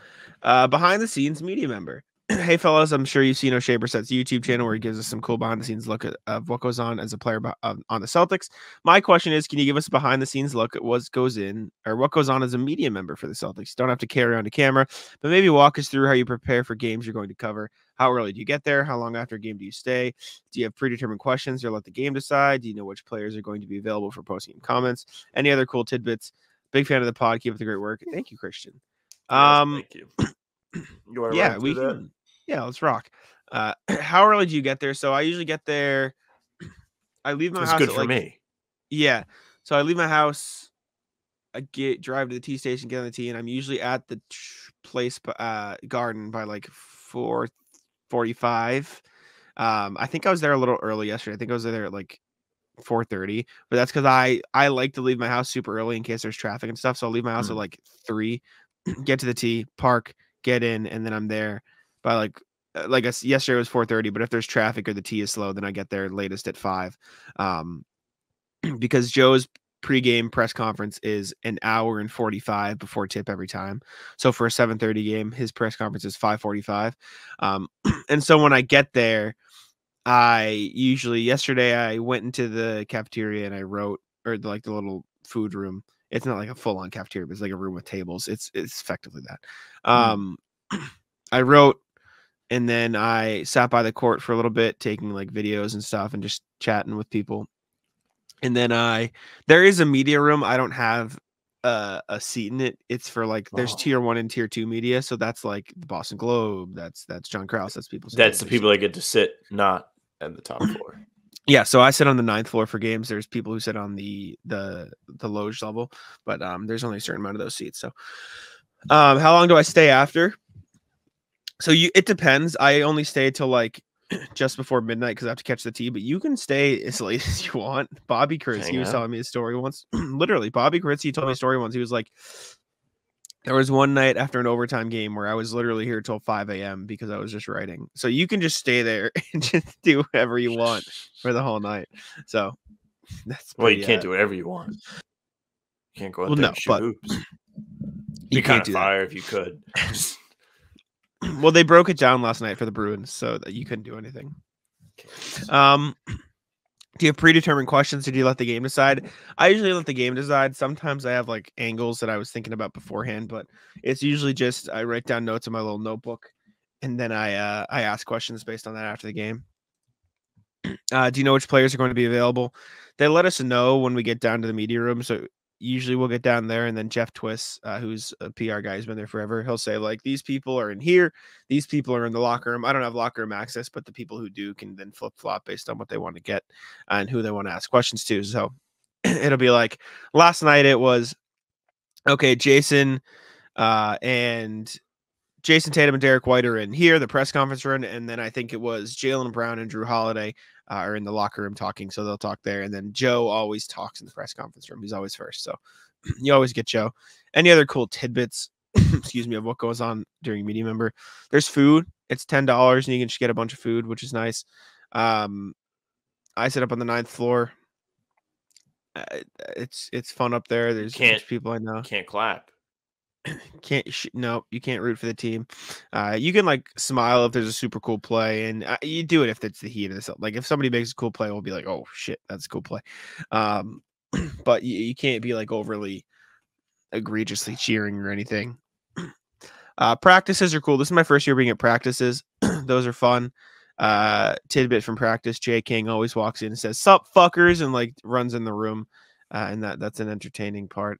Uh, behind the scenes media member. Hey, fellas, I'm sure you've seen Oshae Brissett's YouTube channel where he gives us some cool behind-the-scenes look at, of what goes on as a player on the Celtics. My question is, can you give us a behind-the-scenes look at what goes in or what goes on as a media member for the Celtics? Don't have to carry on to camera, but maybe walk us through how you prepare for games you're going to cover. How early do you get there? How long after a game do you stay? Do you have predetermined questions or let the game decide? Do you know which players are going to be available for postgame comments? Any other cool tidbits? Big fan of the pod. Keep up the great work. Thank you, Christian. Um, Thank you. you want to yeah, we that? can. Yeah, let's rock. Uh, how early do you get there? So I usually get there. I leave my That's house. Good at, for like, me. Yeah. So I leave my house. I get drive to the tea station, get on the tea, and I'm usually at the place uh, garden by like four forty-five. Um, I think I was there a little early yesterday. I think I was there at like four thirty, but that's because I I like to leave my house super early in case there's traffic and stuff. So I'll leave my house mm. at like three, get to the tea, park, get in, and then I'm there. By like, like I, yesterday was four thirty, but if there's traffic or the tea is slow, then I get there latest at five. Um, because Joe's pregame press conference is an hour and forty-five before tip every time. So for a seven thirty game, his press conference is five forty-five. Um, and so when I get there, I usually, yesterday I went into the cafeteria and I wrote, or like the little food room. It's not like a full on cafeteria, but it's like a room with tables. It's, it's effectively that. Um, mm. I wrote, and then I sat by the court for a little bit, taking like videos and stuff and just chatting with people. And then I, there is a media room. I don't have uh, a seat in it. It's for like, there's oh. tier one and tier two media. So that's like the Boston Globe. That's, that's John Krause. That's people. That's the people that get to sit, not at the top floor. Yeah. So I sit on the ninth floor for games. There's people who sit on the, the, the loge level, but um, there's only a certain amount of those seats. So um, how long do I stay after? So you, it depends. I only stay till like just before midnight because I have to catch the tea. But you can stay as late as you want. Bobby Chris, he was telling me a story once. Literally, Bobby Chris, he told me a story once. He was like, there was one night after an overtime game where I was literally here till five a m because I was just writing. So you can just stay there and just do whatever you want for the whole night. So that's well, you can't uh, do whatever you want. You can't go out well, there no, and shoot but hoops. You can't do fire that. If you could. Well, they broke it down last night for the Bruins, so that you couldn't do anything. Um, do you have predetermined questions, or do you let the game decide? I usually let the game decide. Sometimes I have like angles that I was thinking about beforehand, but it's usually just I write down notes in my little notebook, and then I uh, I ask questions based on that after the game. Uh, do you know which players are going to be available? They let us know when we get down to the media room, so. Usually we'll get down there and then Jeff Twist, uh, who's a P R guy, who's been there forever. He'll say like, these people are in here. These people are in the locker room. I don't have locker room access, but the people who do can then flip flop based on what they want to get and who they want to ask questions to. So it'll be like last night it was, okay, Jason uh, and Jayson Tatum and Derrick White are in here, the press conference room. And then I think it was Jaylen Brown and Jrue Holiday Uh, are in the locker room talking, so they'll talk there. And then Joe always talks in the press conference room. He's always first, so you always get Joe. Any other cool tidbits, excuse me, of what goes on during media member? There's food. It's ten dollars, and you can just get a bunch of food, which is nice. Um, I sit up on the ninth floor. Uh, it's it's fun up there. There's can't, people I know. Can't clap. Can't sh no, you can't root for the team. Uh, you can like smile if there's a super cool play, and uh, you do it if it's the Heat. Or like if somebody makes a cool play, we'll be like, "Oh shit, that's a cool play." Um, but you, you can't be like overly egregiously cheering or anything. Uh, practices are cool. This is my first year being at practices. Those are fun. Uh, tidbit from practice: Jay King always walks in and says "Sup, fuckers," and like runs in the room, uh, and that that's an entertaining part.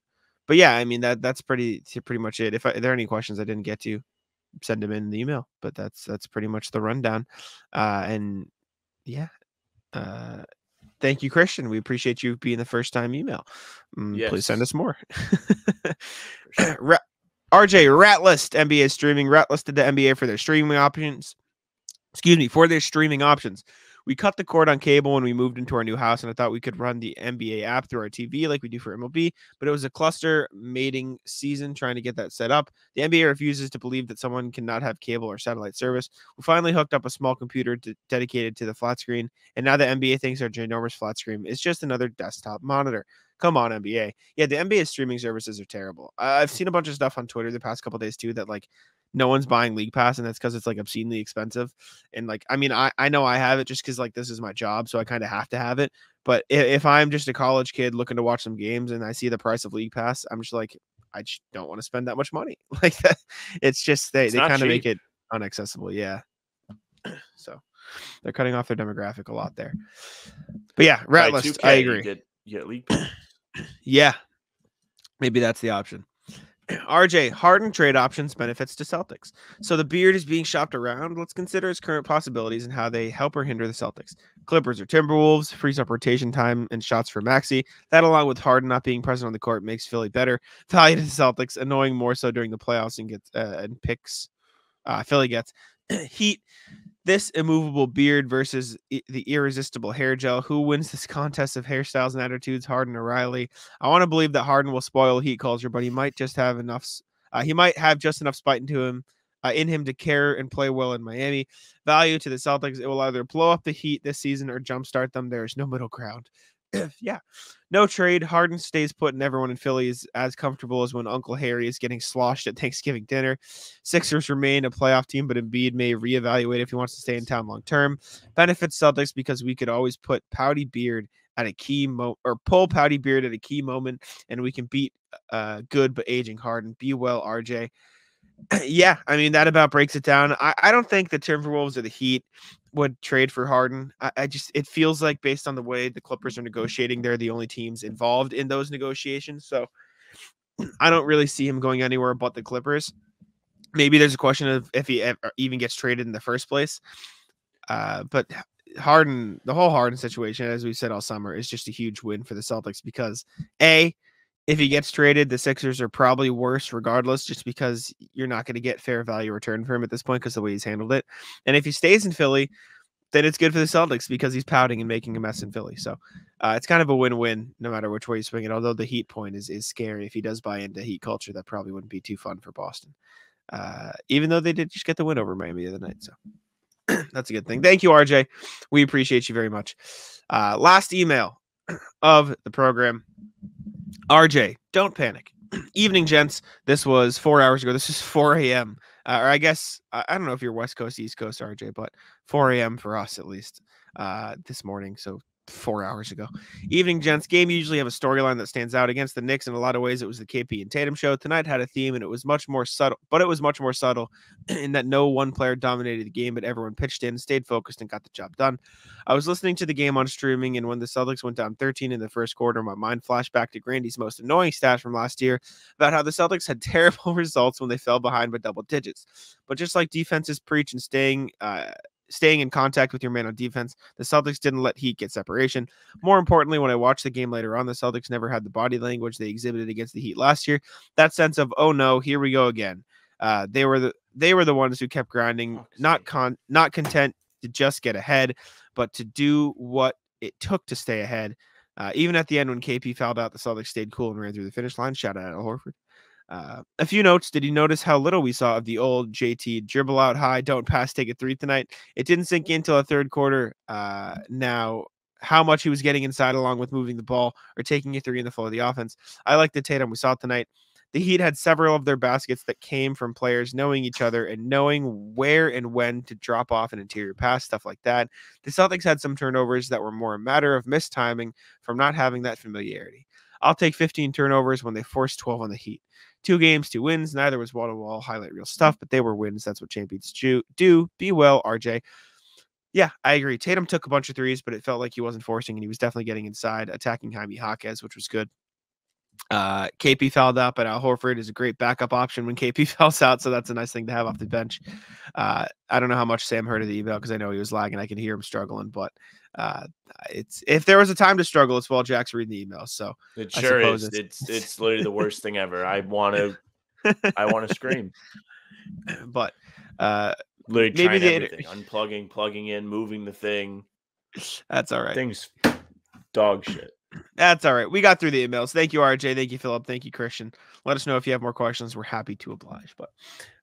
But yeah, I mean that that's pretty pretty much it. If, I, if there are any questions I didn't get to, send them in the email. But that's that's pretty much the rundown. Uh, and yeah, uh, thank you, Christian. We appreciate you being the first time email. Mm, yes. Please send us more. Ra R J Ratlist N B A streaming. Ratlisted the N B A for their streaming options. excuse me, for their streaming options. We cut the cord on cable when we moved into our new house, and I thought we could run the N B A app through our T V like we do for M L B, but it was a cluster mating season trying to get that set up. The N B A refuses to believe that someone cannot have cable or satellite service. We finally hooked up a small computer to, dedicated to the flat screen, and now the N B A thinks our ginormous flat screen is just another desktop monitor. Come on, N B A. Yeah, the N B A streaming services are terrible. I've seen a bunch of stuff on Twitter the past couple of days, too, that, like, no one's buying League Pass, and that's because it's, like, obscenely expensive. And, like, I mean, I, I know I have it just because, like, this is my job, so I kind of have to have it. But if, if I'm just a college kid looking to watch some games and I see the price of League Pass, I'm just like, I just don't want to spend that much money. Like, that, it's just they, it's they kind of make it inaccessible. Yeah. So they're cutting off their demographic a lot there. But, yeah, Rat List, I agree. Did you get League Pass? Yeah, maybe that's the option. R J, Harden trade options benefits to Celtics. So the beard is being shopped around. Let's consider his current possibilities and how they help or hinder the Celtics. Clippers or Timberwolves frees up rotation time and shots for Maxey. That, along with Harden not being present on the court, makes Philly better. Value to the Celtics, annoying more so during the playoffs and gets uh, and picks uh, Philly gets. Heat, this immovable beard versus I the irresistible hair gel. Who wins this contest of hairstyles and attitudes, Harden or Riley? I want to believe that Harden will spoil Heat culture, but he might just have enough. Uh, he might have just enough spite into him, uh, in him to care and play well in Miami. Value to the Celtics. It will either blow up the Heat this season or jumpstart them. There is no middle ground. Yeah, no trade. Harden stays put, and everyone in Philly is as comfortable as when Uncle Harry is getting sloshed at Thanksgiving dinner. Sixers remain a playoff team, but Embiid may reevaluate if he wants to stay in town long term. Benefits Celtics because we could always put Pouty Beard at a key mo or pull Pouty Beard at a key moment, and we can beat uh good but aging Harden. Be well, R J. Yeah, I mean, that about breaks it down. I, I don't think the Timberwolves or the Heat would trade for Harden. I, I just, it feels like, based on the way the Clippers are negotiating, they're the only teams involved in those negotiations. So I don't really see him going anywhere but the Clippers. Maybe there's a question of if he ever even gets traded in the first place. Uh, but Harden, the whole Harden situation, as we've said all summer, is just a huge win for the Celtics because, A, if he gets traded, the Sixers are probably worse regardless, just because you're not going to get fair value return for him at this point because of the way he's handled it. And if he stays in Philly, then it's good for the Celtics because he's pouting and making a mess in Philly. So uh, it's kind of a win-win no matter which way you swing it, although the Heat point is, is scary. If he does buy into Heat culture, that probably wouldn't be too fun for Boston, uh, even though they did just get the win over Miami the other night. So that's a good thing. Thank you, R J. We appreciate you very much. Uh, last email of the program. R J, don't panic. Evening, gents. This was four hours ago. This is four A M Uh, or I guess, I, I don't know if you're West Coast, East Coast, R J, but four A M for us at least uh, this morning. So four hours ago. Evening, gents. Game usually have a storyline that stands out against the Knicks. In a lot of ways, it was the K P and Tatum show. Tonight had a theme, and it was much more subtle, but it was much more subtle in that no one player dominated the game, but everyone pitched in, stayed focused, and got the job done. I was listening to the game on streaming, and when the Celtics went down thirteen in the first quarter, my mind flashed back to Grandy's most annoying stat from last year about how the Celtics had terrible results when they fell behind by double digits. But just like defenses preach and staying, uh, Staying in contact with your man on defense, the Celtics didn't let Heat get separation. More importantly, when I watched the game later on, the Celtics never had the body language they exhibited against the Heat last year. That sense of, oh no, here we go again. Uh, they were the they were the ones who kept grinding, not con not content to just get ahead, but to do what it took to stay ahead. Uh, even at the end, when K P fouled out, the Celtics stayed cool and ran through the finish line. Shout out to Al Horford. Uh, a few notes. Did you notice how little we saw of the old J T dribble out high, don't pass, take a three tonight? It didn't sink in till a third quarter. Uh, now, how much he was getting inside along with moving the ball or taking a three in the flow of the offense. I like the Tatum we saw tonight. The Heat had several of their baskets that came from players knowing each other and knowing where and when to drop off an interior pass, stuff like that. The Celtics had some turnovers that were more a matter of mistiming from not having that familiarity. I'll take fifteen turnovers when they forced twelve on the Heat. Two games, two wins. Neither was wall-to-wall highlight real stuff, but they were wins. That's what champions do. Be well, R J. Yeah, I agree. Tatum took a bunch of threes, but it felt like he wasn't forcing, and he was definitely getting inside, attacking Jaime Jaquez, which was good. Uh, K P fouled out, but Al Horford is a great backup option when K P fouls out, so that's a nice thing to have off the bench. Uh, I don't know how much Sam heard of the email because I know he was lagging. I could hear him struggling, but uh, it's if there was a time to struggle, it's while Jack's reading the email. So it sure is. It's it's, it's literally the worst thing ever. I want to, I want to scream. But uh, Literally maybe trying everything. Unplugging, plugging in, moving the thing. That's all right. Things dog shit. That's all right. We got through the emails. Thank you, R J. Thank you, Philip. Thank you, Christian. Let us know if you have more questions. We're happy to oblige. But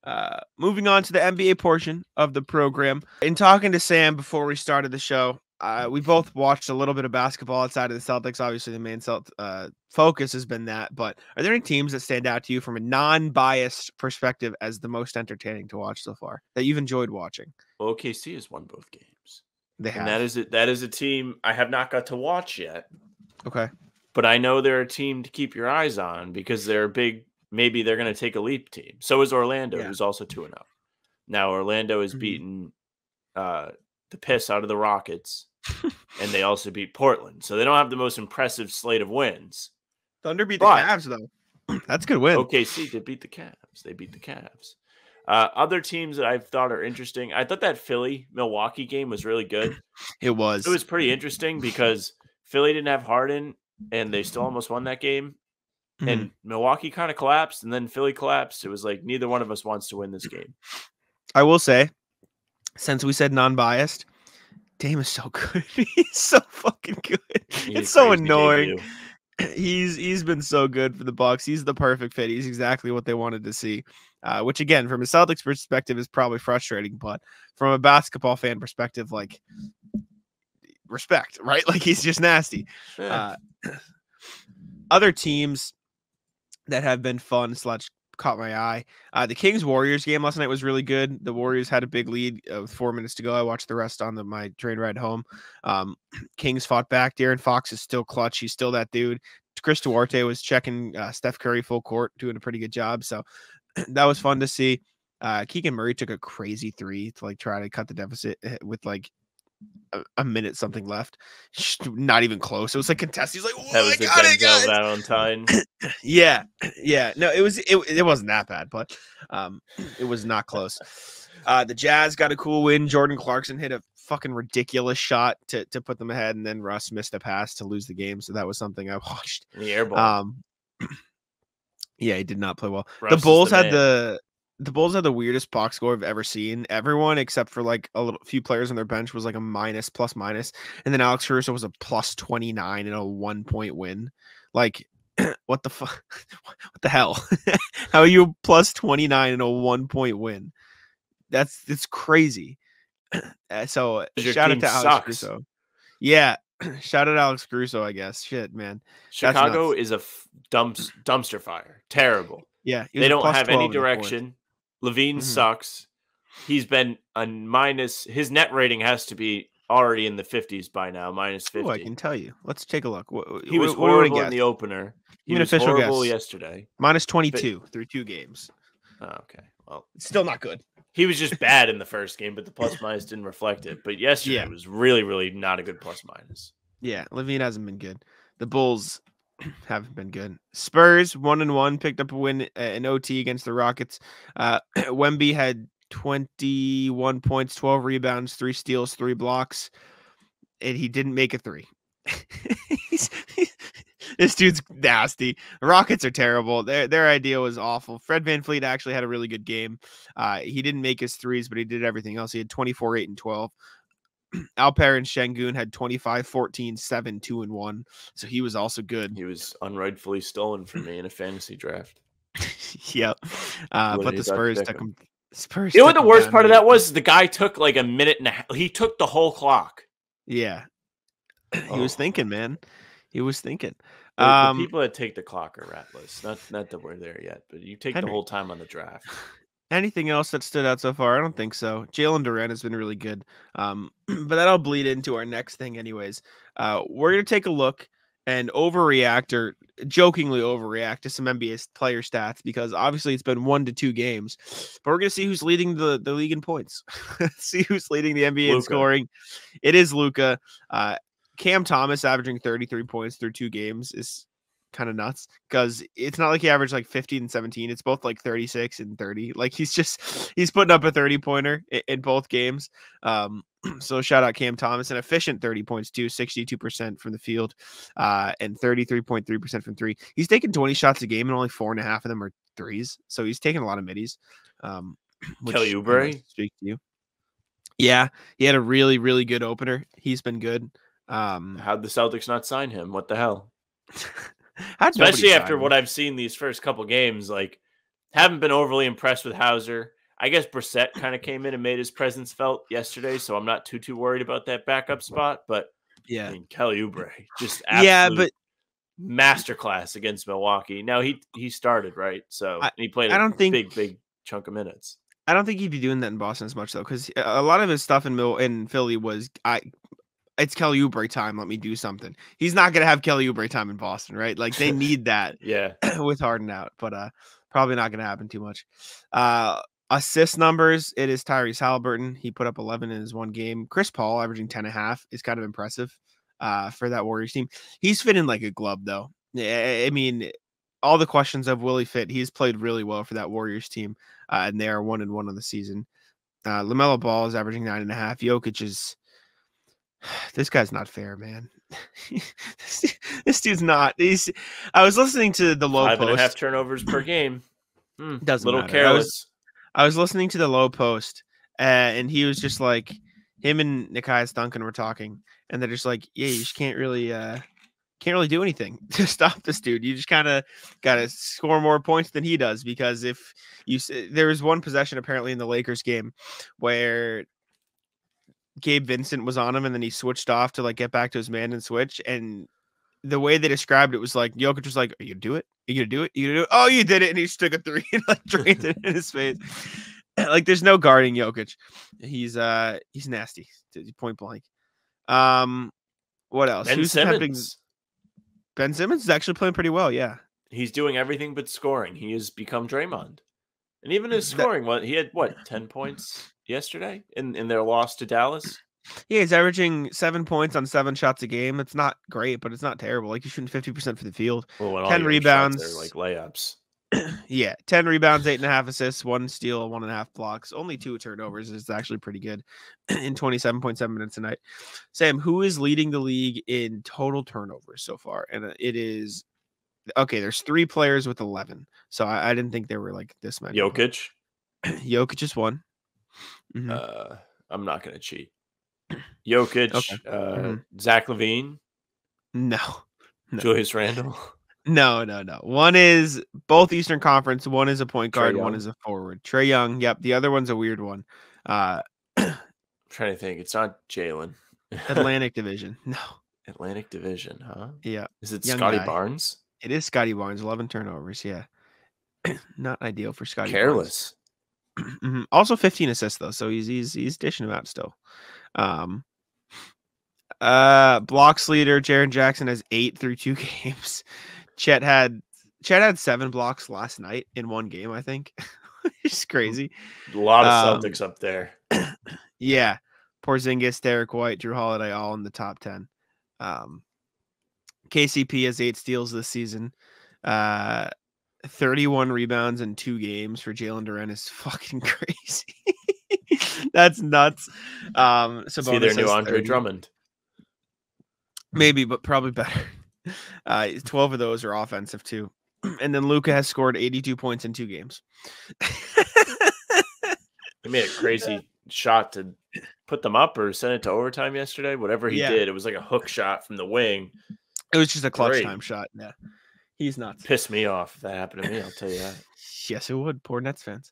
uh, moving on to the N B A portion of the program. In talking to Sam before we started the show, uh, we both watched a little bit of basketball outside of the Celtics. Obviously, the main Celt uh, focus has been that. But are there any teams that stand out to you from a non-biased perspective as the most entertaining to watch so far that you've enjoyed watching? Well, O K C has won both games. They have. And that is it. That is a team I have not got to watch yet. Okay. But I know they're a team to keep your eyes on because they're a big, maybe they're going to take a leap team. So is Orlando, yeah. who's also two and oh. Now, Orlando has mm-hmm. beaten uh, the piss out of the Rockets, and they also beat Portland. So they don't have the most impressive slate of wins. Thunder beat but, the Cavs, though. That's a good win. O K C did beat the Cavs. They beat the Cavs. Uh, other teams that I've thought are interesting, I thought that Philly-Milwaukee game was really good. It was. It was pretty interesting because Philly didn't have Harden, and they still almost won that game. Mm-hmm. And Milwaukee kind of collapsed, and then Philly collapsed. It was like neither one of us wants to win this game. I will say, since we said non-biased, Dame is so good. He's so fucking good. He's it's so annoying. He's He's been so good for the Bucks. He's the perfect fit. He's exactly what they wanted to see, uh, which, again, from a Celtics perspective is probably frustrating, but from a basketball fan perspective, like – respect, right? Like he's just nasty. Yeah. Uh, other teams that have been fun slash caught my eye. Uh, the Kings Warriors game last night was really good. The Warriors had a big lead uh, with four minutes to go. I watched the rest on the, my train ride home. Um, Kings fought back. De'Aaron Fox is still clutch. He's still that dude. Chris Duarte was checking uh, Steph Curry full court, doing a pretty good job. So that was fun to see. Uh, Keegan Murray took a crazy three to like try to cut the deficit with like a minute something left, not even close. It was like contested. He's like, oh, that was I got it, guys. Valentine. yeah, yeah. No, it was it. It wasn't that bad, but um, it was not close. Uh, the Jazz got a cool win. Jordan Clarkson hit a fucking ridiculous shot to to put them ahead, and then Russ missed a pass to lose the game. So that was something I watched. The air ball. Um, yeah, he did not play well. Russ the Bulls the had man. the. The Bulls had the weirdest box score I've ever seen. Everyone except for like a little few players on their bench was like a minus, plus, minus. And then Alex Caruso was a plus twenty-nine and a one point win. Like, what the fuck? What the hell? How are you plus twenty-nine and a one point win? That's it's crazy. So shout out to Alex sucks. Caruso. Yeah. Shout out Alex Caruso, I guess. Shit, man. Chicago is a dumps, dumpster fire. Terrible. Yeah. They don't have any direction. LaVine mm-hmm. sucks. He's been a minus. His net rating has to be already in the fifties by now, minus fifty. Oh, I can tell you. Let's take a look. What, he was what, horrible what in the opener. He was horrible guess. yesterday. Minus twenty-two but, through two games. Oh, okay. Well, it's still not good. He was just bad in the first game, but the plus minus didn't reflect it. But yesterday yeah. was really, really not a good plus minus. Yeah, LaVine hasn't been good. The Bulls haven't been good. Spurs one and one picked up a win uh, in O T against the Rockets. Uh, Wemby had twenty-one points, twelve rebounds, three steals, three blocks, and he didn't make a three. he's, he's, this dude's nasty. Rockets are terrible. Their their idea was awful. Fred VanVleet actually had a really good game. Uh, he didn't make his threes, but he did everything else. He had twenty-four, eight, and twelve. Alperen Şengün had twenty-five, fourteen, seven, two, and one. So he was also good. He was unrightfully stolen from me in a fantasy draft. yep. Uh, but the Spurs took him. Spurs you know what the worst part of that was? The guy took like a minute and a half. He took the whole clock. Yeah. He oh. was thinking, man. He was thinking. The, um, the people that take the clock are ratless. Not, not that we're there yet, but you take Henry. the whole time on the draft. Anything else that stood out so far? I don't think so. Jalen Durant has been really good. Um, but that'll bleed into our next thing anyways. Uh, we're going to take a look and overreact or jokingly overreact to some N B A player stats because obviously it's been one to two games. But we're going to see who's leading the, the league in points. See who's leading the N B A Luka. in scoring. It is Luka. Uh, Cam Thomas averaging thirty-three points through two games is kind of nuts because it's not like he averaged like fifteen and seventeen. It's both like thirty-six and thirty. Like he's just he's putting up a thirty pointer in, in both games. Um, so shout out Cam Thomas, an efficient thirty points too, sixty-two percent from the field, uh, and thirty-three point three percent from three. He's taking twenty shots a game and only four and a half of them are threes. So he's taking a lot of middies. Um, which Kelly Oubre speak to you. Yeah, he had a really, really good opener. He's been good. Um, How'd the Celtics not sign him? What the hell? Especially after him? What I've seen these first couple games, like, haven't been overly impressed with Hauser. I guess Brissett kind of came in and made his presence felt yesterday, so I'm not too, too worried about that backup spot. But, yeah, I mean, Kelly Oubre, just absolute yeah, but masterclass against Milwaukee. Now, he he started, right? So I, he played I a don't big, think... big chunk of minutes. I don't think he'd be doing that in Boston as much, though, because a lot of his stuff in Mil in Philly was, I, it's Kelly Oubre time, let me do something. He's not going to have Kelly Oubre time in Boston, right? Like, they need that yeah, with Harden out, but uh, probably not going to happen too much. Uh, assist numbers, it is Tyrese Haliburton. He put up eleven in his one game. Chris Paul averaging ten and a half is kind of impressive uh, for that Warriors team. He's fitting like a glove, though. I mean, all the questions of will he fit, he's played really well for that Warriors team. Uh, and they are one and one on the season. Uh, LaMelo Ball is averaging nine and a half. Jokic is this guy's not fair, man. this, this dude's not. He's. I was listening to the low Five post. Five and a half turnovers per game. Mm, Doesn't little matter. Careless. I was, I was listening to the low post, uh, and he was just like, him and Nikias Duncan were talking, and they're just like, yeah, you just can't really. Uh, Can't really do anything to stop this dude. You just kind of got to score more points than he does, because if you there was one possession apparently in the Lakers game where Gabe Vincent was on him and then he switched off to like get back to his man and switch. And the way they described it was like Jokic was like, "Are you gonna do it? Are you gonna do it? Are you gonna do it? Oh, you did it!" And he just took a three and like drained it in his face. Like there's no guarding Jokic. He's uh he's nasty, point blank. Um, what else? Ben Who's Simmons. Ben Simmons is actually playing pretty well, yeah. He's doing everything but scoring. He has become Draymond. And even his scoring, that, he had, what, ten points yesterday in, in their loss to Dallas? Yeah, he's averaging seven points on seven shots a game. It's not great, but it's not terrible. Like, he's shooting fifty percent for the field. Well, ten rebounds. They're like layups. Yeah, ten rebounds, eight and a half assists, one steal, one and a half blocks. Only two turnovers. It's actually pretty good in twenty-seven point seven minutes a night. Sam, who is leading the league in total turnovers so far? And it is okay. There's three players with eleven, so I, I didn't think there were like this many. Jokic, Jokic is one. Mm-hmm. Uh, I'm not gonna cheat. Jokic, okay. uh, mm-hmm. Zach LaVine, no, no. Julius Randle. No, no, no. One is both Eastern Conference. One is a point guard. One is a forward. Trae Young. Yep. The other one's a weird one. Uh, I'm trying to think. It's not Jalen. Atlantic Division. No. Atlantic Division, huh? Yeah. Is it Scotty Barnes? It is Scotty Barnes. eleven turnovers. Yeah. Not ideal for Scotty. Careless. Barnes. Also fifteen assists though, so he's he's he's dishing them out still. Um. Uh, blocks leader Jaren Jackson has eight through two games. Chet had Chet had seven blocks last night in one game, I think. It's crazy. A lot of Celtics um, up there. Yeah. Porzingis, Derrick White, Jrue Holiday, all in the top ten. Um, K C P has eight steals this season. Uh, thirty-one rebounds in two games for Jalen Duren is fucking crazy. That's nuts. Um, see their new Andre thirty. Drummond. Maybe, but probably better. Uh, twelve of those are offensive too, and then Luka has scored eighty-two points in two games. He made a crazy shot to put them up or send it to overtime yesterday. Whatever he yeah. did, it was like a hook shot from the wing. It was just a clutch Great. time shot. Yeah, he's nuts. Pissed me off if that happened to me. I'll tell you that. Yes, it would. Poor Nets fans.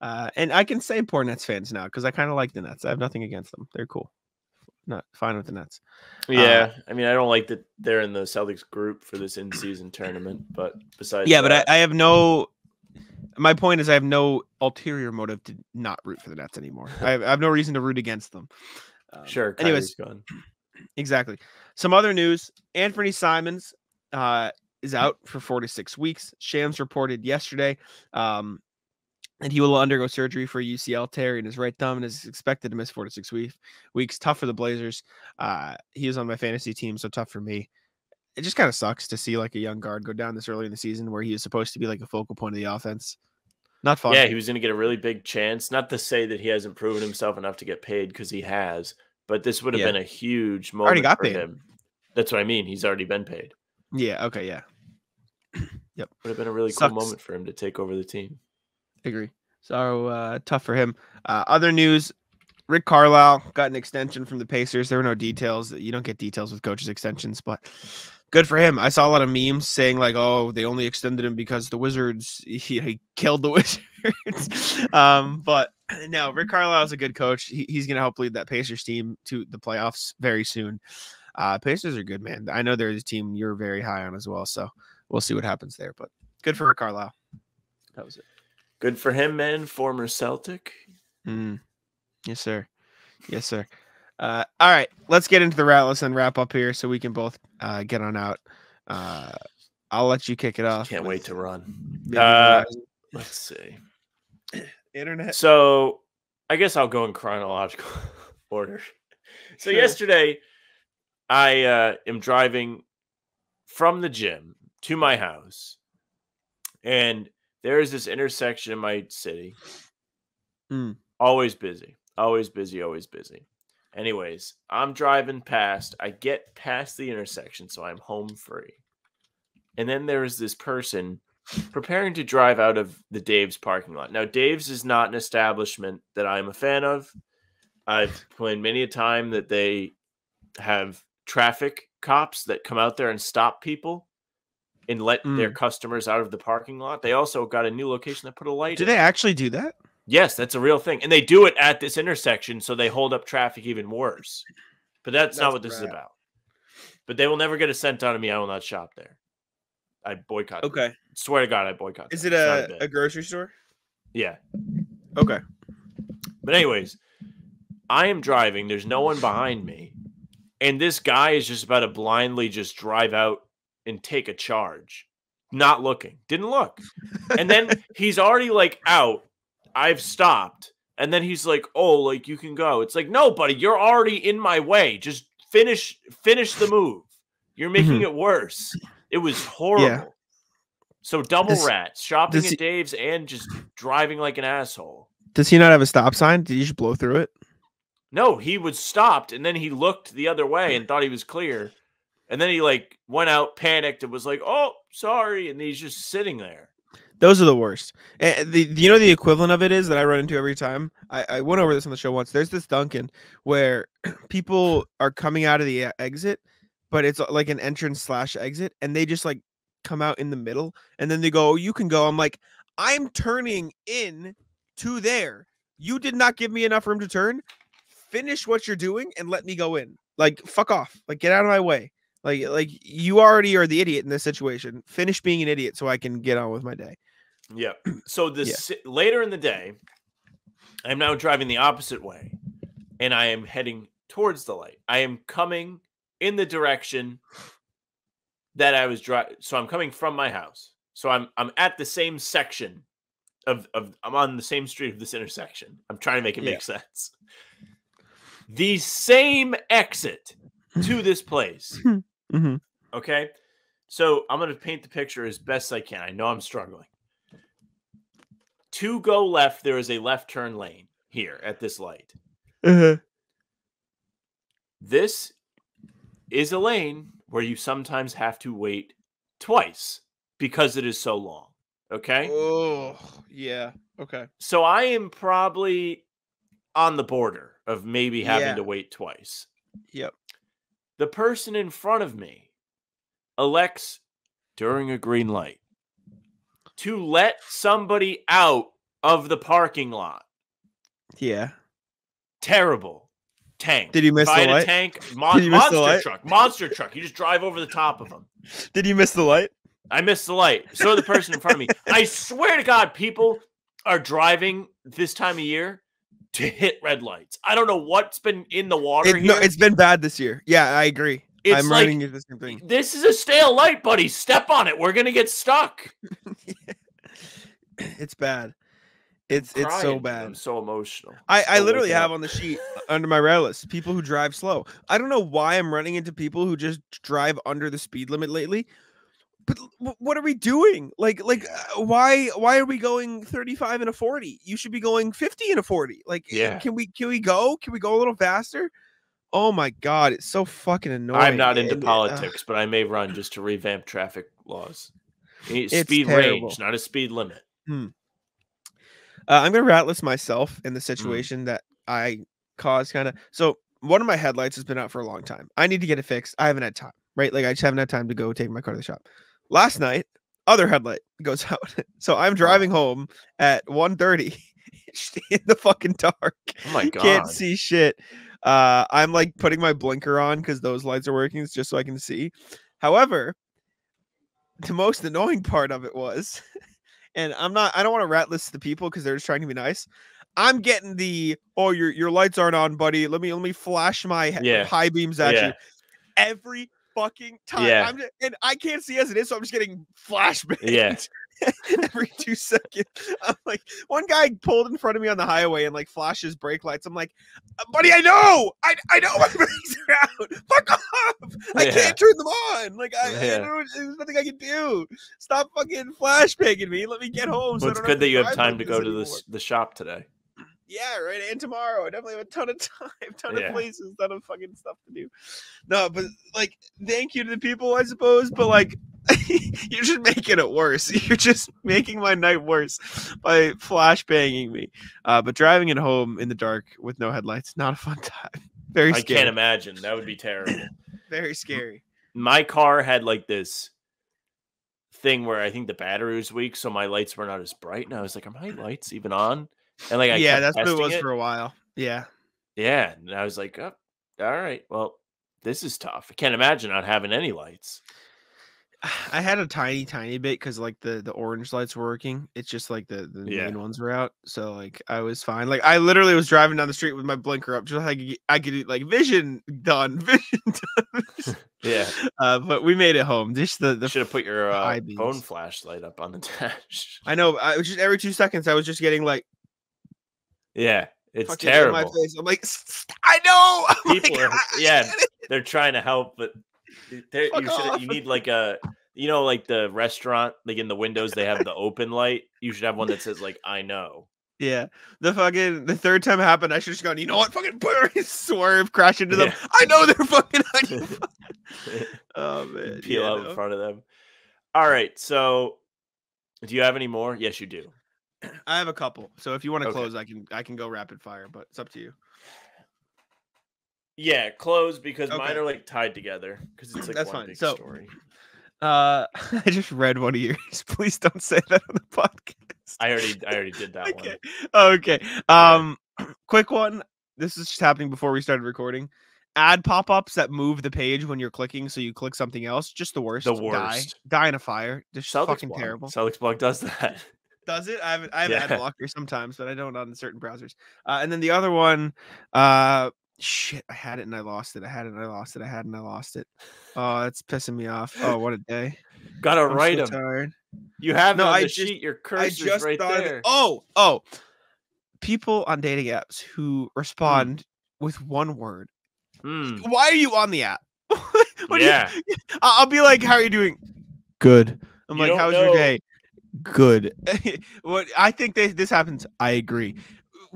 Uh, and I can say poor Nets fans now because I kind of like the Nets. I have nothing against them. They're cool. Not fine with the Nets. Yeah, uh, I mean, I don't like that they're in the Celtics group for this in-season tournament, but besides yeah, that, but I, I have no. My point is, I have no ulterior motive to not root for the Nets anymore. I, have, I have no reason to root against them. Um, sure. Kyrie's anyways, gone. Exactly. Some other news: Anthony Simons uh, is out for four to six weeks. Shams reported yesterday. Um, And he will undergo surgery for U C L tear in his right thumb and is expected to miss four to six week, weeks. Tough for the Blazers. Uh, he was on my fantasy team, so tough for me. It just kind of sucks to see like a young guard go down this early in the season where he was supposed to be like a focal point of the offense. Not fun. Yeah, he was going to get a really big chance. Not to say that he hasn't proven himself enough to get paid because he has, but this would have yeah. been a huge moment already got for paid. him. That's what I mean. He's already been paid. Yeah, okay, yeah. Yep. Would have been a really sucks. cool moment for him to take over the team. Agree. So uh, tough for him. Uh, other news, Rick Carlisle got an extension from the Pacers. There were no details. You don't get details with coaches' extensions, but good for him. I saw a lot of memes saying, like, oh, they only extended him because the Wizards, he, he killed the Wizards. um, but no, Rick Carlisle is a good coach. He, he's going to help lead that Pacers team to the playoffs very soon. Uh, Pacers are good, man. I know they're a team you're very high on as well, so we'll see what happens there. But good for Rick Carlisle. That was it. Good for him, man. Former Celtic. Mm. Yes, sir. Yes, sir. Uh, all right, let's get into the Rattlers and wrap up here so we can both uh, get on out. Uh, I'll let you kick it off. Can't wait to run. Uh, let's see. Internet. So I guess I'll go in chronological order. So sure. Yesterday I uh, am driving from the gym to my house, and there is this intersection in my city. Mm. Always busy, always busy, always busy. Anyways, I'm driving past. I get past the intersection, so I'm home free. And then there is this person preparing to drive out of the Dave's parking lot. Now, Dave's is not an establishment that I'm a fan of. I've complained many a time that they have traffic cops that come out there and stop people and let mm. their customers out of the parking lot. They also got a new location that put a light in. Do they actually do that? Yes, that's a real thing. And they do it at this intersection, so they hold up traffic even worse. But that's, that's not what this crap. is about. But they will never get a cent out of me. I will not shop there. I boycott. Okay. Them. Swear to God, I boycott. Is them. it a, a, a grocery store? Yeah. Okay. But anyways, I am driving. There's no one behind me. And this guy is just about to blindly just drive out and take a charge. Not looking. Didn't look. And then he's already like out. I've stopped. And then he's like, oh, like, you can go. It's like, no, buddy, you're already in my way. Just finish, finish the move. You're making mm-hmm. it worse. It was horrible. Yeah. So double does, rats, shopping at Dave's and just driving like an asshole. Does he not have a stop sign? Did you just blow through it? No, he was stopped. And then he looked the other way and thought he was clear. And then he like went out, panicked and was like, oh, sorry. And he's just sitting there. Those are the worst. And the, you know, the equivalent of it is that I run into every time. I, I went over this on the show once. There's this Dunkin' where people are coming out of the exit, but it's like an entrance slash exit, and they just like come out in the middle, and then they go, oh, you can go. I'm like, I'm turning in to there. You did not give me enough room to turn. Finish what you're doing and let me go in. Like, fuck off. Like, get out of my way. Like, like you already are the idiot in this situation. Finish being an idiot so I can get on with my day. Yeah. So this yeah. later in the day, I'm now driving the opposite way, and I am heading towards the light. I am coming in the direction that I was driving. So I'm coming from my house. So I'm I'm at the same section of of I'm on the same street of this intersection. I'm trying to make it yeah. make sense. The same exit to this place. mm-hmm. Okay. So I'm gonna paint the picture as best I can. I know I'm struggling. To go left, there is a left turn lane here at this light. Uh-huh. This is a lane where you sometimes have to wait twice because it is so long. Okay? Oh, yeah. Okay. So I am probably on the border of maybe having yeah. to wait twice. Yep. The person in front of me elects during a green light to let somebody out of the parking lot. Yeah. Terrible. Tank. Did you miss the light? Tank, mon Did you miss monster the light? truck. Monster truck. You just drive over the top of them. Did you miss the light? I missed the light. So the person in front of me. I swear to God, people are driving this time of year to hit red lights. I don't know what's been in the water it, here. No, it's been bad this year. Yeah, I agree. It's I'm like, running into the same thing. This is a stale light, buddy. Step on it. We're gonna get stuck. It's bad. It's it's so bad. I'm so emotional. I, I literally have up. on the sheet under my red list people who drive slow. I don't know why I'm running into people who just drive under the speed limit lately. But what are we doing? Like like why why are we going thirty-five and a forty? You should be going fifty and a forty. Like yeah. can we can we go? Can we go a little faster? Oh my God, it's so fucking annoying. I'm not into and, politics, uh, but I may run just to revamp traffic laws. It's speed terrible. range, not a speed limit. Hmm. Uh, I'm going to rat list myself in the situation mm. that I cause kind of. So one of my headlights has been out for a long time. I need to get it fixed. I haven't had time, right? Like I just haven't had time to go take my car to the shop. Last night, other headlight goes out. So I'm driving home at one thirty in the fucking dark. Oh my God. Can't see shit. Uh, I'm like putting my blinker on because those lights are working just so I can see. However, the most annoying part of it was, and I'm not, I don't want to rat list the people because they're just trying to be nice. I'm getting the, oh, your, your lights aren't on, buddy. Let me, let me flash my yeah. high beams at yeah. you. Every fucking time. Yeah. I'm just, and I can't see as it is, so I'm just getting flashbangs. Yeah. Every two seconds. I'm like, one guy pulled in front of me on the highway and like flashes brake lights. I'm like, buddy, I know, I I know my brakes are out. Fuck off! I yeah. can't turn them on. Like I, yeah. I don't, there's nothing I can do. Stop fucking flashbanging me. Let me get home. Well, so it's good that you have time to go to the the shop today. Yeah, right. And tomorrow, I definitely have a ton of time, ton yeah. of places, ton of fucking stuff to do. No, but like, thank you to the people, I suppose. But like. You're just making it worse. You're just making my night worse by flashbanging me. Uh, but driving it home in the dark with no headlights, not a fun time. Very scary. I can't imagine. That would be terrible. Very scary. My car had like this thing where I think the battery was weak, so my lights were not as bright. And I was like, are my lights even on? And like, I yeah, that's what it was it. for a while. Yeah. Yeah. And I was like, oh, all right. Well, this is tough. I can't imagine not having any lights. I had a tiny, tiny bit because like the the orange lights were working. It's just like the the yeah. main ones were out, so like I was fine. Like I literally was driving down the street with my blinker up, just like I could like vision done, vision done. Yeah, uh, but we made it home. Just the the should have put your uh, phone flashlight up on the dash. I know. I was just every two seconds, I was just getting like, yeah, it's terrible. In my face. I'm like, I know. I'm People, like, are, I yeah, they're trying to help, but. There, you, should, you need like a, you know, like the restaurant, like in the windows, they have the open light. You should have one that says like, I know. Yeah. The fucking, the third time it happened, I should have just gone, you know what? Fucking swerve, crash into them. Yeah. I know they're fucking on you. Oh, man. Peel yeah, out no. in front of them. All right. So do you have any more? Yes, you do. I have a couple. So if you want to okay. close, I can, I can go rapid fire, but it's up to you. Yeah, close because okay. mine are like tied together because it's like That's one fine. big so, story. Uh, I just read one of yours. Please don't say that on the podcast. I already, I already did that okay. one. Okay. Um, quick one. This is just happening before we started recording. Ad pop-ups that move the page when you're clicking, so you click something else. Just the worst. The worst. Die, Die in a fire. Just Celtics fucking blog. terrible. Celtics blog does that. Does it? I have, I have yeah. ad blocker sometimes, but I don't on certain browsers. Uh, and then the other one, uh. Shit, I had it and I lost it. I had it and I lost it. I had it and I lost it. Oh, that's pissing me off. Oh, what a day. Gotta I'm write so them. Tired. You have no, it on I the just, sheet. Your cursor's right there. That, oh, oh. People on dating apps who respond mm. with one word. Mm. Why are you on the app? yeah. You, I'll be like, how are you doing? Good. I'm you like, how was know. your day? Good. What I think they, this happens. I agree.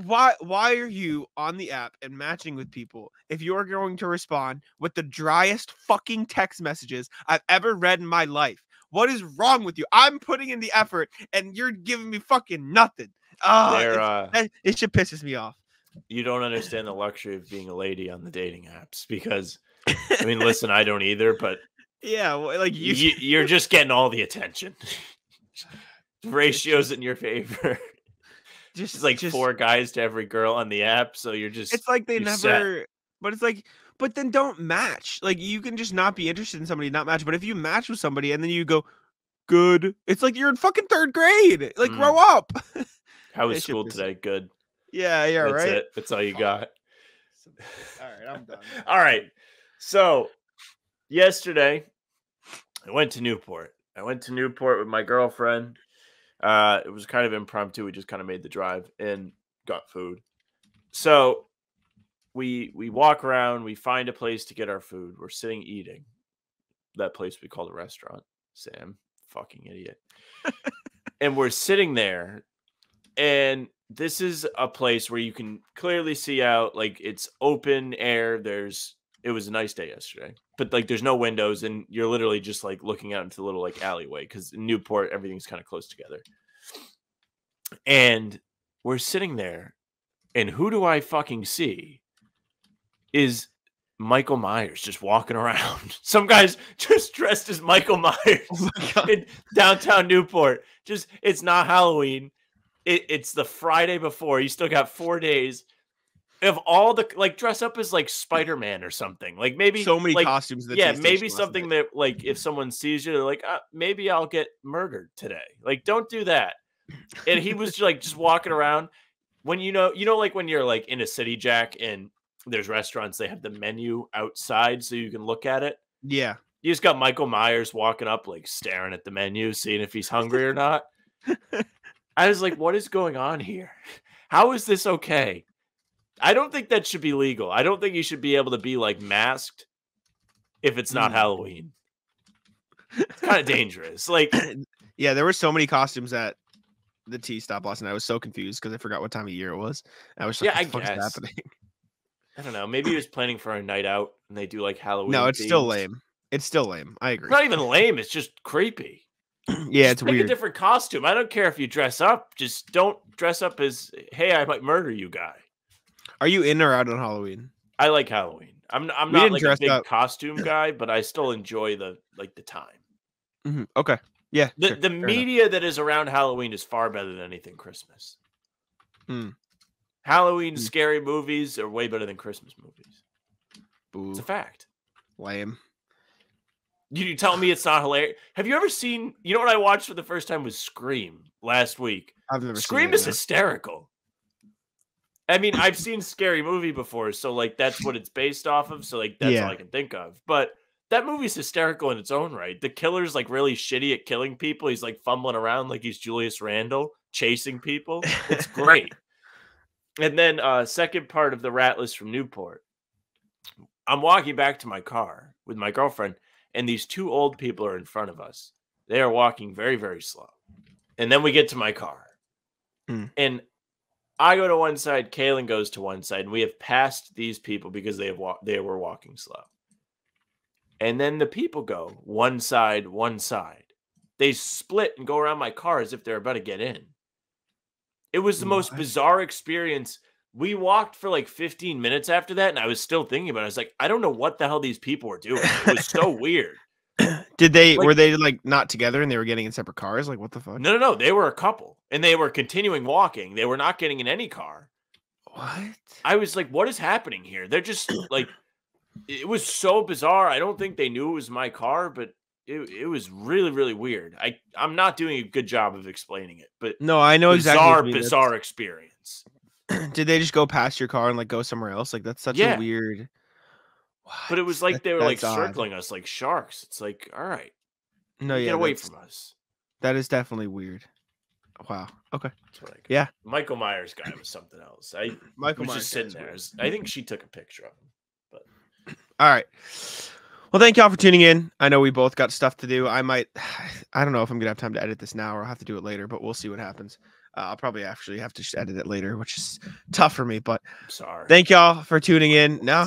Why why are you on the app and matching with people if you're going to respond with the driest fucking text messages I've ever read in my life? What is wrong with you? I'm putting in the effort and you're giving me fucking nothing. Oh, it, uh, that, it shit pisses me off. You don't understand the luxury of being a lady on the dating apps because, I mean, listen, I don't either, but yeah, well, like you, you, you're just getting all the attention. Ratios in your favor. Just it's like just, four guys to every girl on the app, so you're just it's like they never set. But it's like but then don't match. Like you can just not be interested in somebody, not match. But if you match with somebody and then you go good, it's like you're in fucking third grade. Like mm. grow up. How was school today? Good. Yeah, yeah, That's right. It. That's all you got. All right, I'm done. All right. So yesterday I went to Newport. I went to Newport with my girlfriend. Uh, it was kind of impromptu. We just kind of made the drive and got food. So we we walk around. We find a place to get our food. We're sitting eating. That place we called a restaurant. Sam, fucking idiot. And we're sitting there. And this is a place where you can clearly see out. Like it's open air. There's. It was a nice day yesterday, but like there's no windows and you're literally just like looking out into the little like alleyway because in Newport, everything's kind of close together. And we're sitting there and who do I fucking see is Michael Myers just walking around. Some guys just dressed as Michael Myers oh in downtown Newport. Just it's not Halloween. It, it's the Friday before. You still got four days. Of all the like, dress up as like Spider-Man or something. Like maybe so many like, costumes. That yeah, maybe something that like if someone sees you, they're like, uh, maybe I'll get murdered today. Like, don't do that. And he was like just walking around. When you know, you know, like when you're like in a city, Jack, and there's restaurants, they have the menu outside so you can look at it. Yeah. You just got Michael Myers walking up, like staring at the menu, seeing if he's hungry or not. I was like, what is going on here? How is this okay? I don't think that should be legal. I don't think you should be able to be like masked if it's not mm. Halloween. It's kind of dangerous. Like, yeah, there were so many costumes that the T stop loss, and I was so confused because I forgot what time of year it was. I was like, yeah, what the fuck is happening? I don't know. Maybe he was planning for a night out, and they do like Halloween. No, it's themes. still lame. It's still lame. I agree. It's not even lame. It's just creepy. Yeah, just it's pick weird. A different costume. I don't care if you dress up. Just don't dress up as hey, I might murder you guy. Are you in or out on Halloween? I like Halloween. I'm I'm we not like a big up. costume guy, but I still enjoy the like the time. Mm-hmm. Okay. Yeah, the, sure, the media enough. that is around Halloween is far better than anything Christmas. Mm. Halloween mm. scary movies are way better than Christmas movies. Boo. It's a fact. Lame. You tell me it's not hilarious. Have you ever seen? You know what I watched for the first time was Scream last week. I've never Scream seen is either. hysterical. I mean, I've seen Scary Movie before, so like that's what it's based off of. So like that's yeah. all I can think of, but. That movie's hysterical in its own right. The killer's like really shitty at killing people. He's like fumbling around like he's Julius Randle, chasing people. It's great. And then uh, second part of the rat list from Newport. I'm walking back to my car with my girlfriend, and these two old people are in front of us. They are walking very, very slow. And then we get to my car. Mm. And I go to one side, Kaylin goes to one side, and we have passed these people because they have wa- they were walking slow. And then the people go one side, one side. They split and go around my car as if they're about to get in. It was the what? most bizarre experience. We walked for like fifteen minutes after that, and I was still thinking about it. I was like, I don't know what the hell these people were doing. It was so weird. Did they, like, were they like not together and they were getting in separate cars? Like, what the fuck? No, no, no. They were a couple, and they were continuing walking. They were not getting in any car. What? I was like, what is happening here? They're just like... It was so bizarre. I don't think they knew it was my car, but it, it was really, really weird. I, I'm not doing a good job of explaining it, but no, I know exactly. Bizarre, bizarre experience. Did they just go past your car and like go somewhere else? Like that's such yeah. a weird. What? But it was like that, they were like odd. circling us like sharks. It's like, all right, no, yeah, get away from us. That is definitely weird. Wow. Okay. Yeah. Michael Myers guy was something else. I Michael was Myers just sitting there. Weird. I think she took a picture of him. All right. Well, thank y'all for tuning in. I know we both got stuff to do. I might, I don't know if I'm going to have time to edit this now or I'll have to do it later, but we'll see what happens. Uh, I'll probably actually have to just edit it later, which is tough for me, but I'm sorry. Thank y'all for tuning in. No,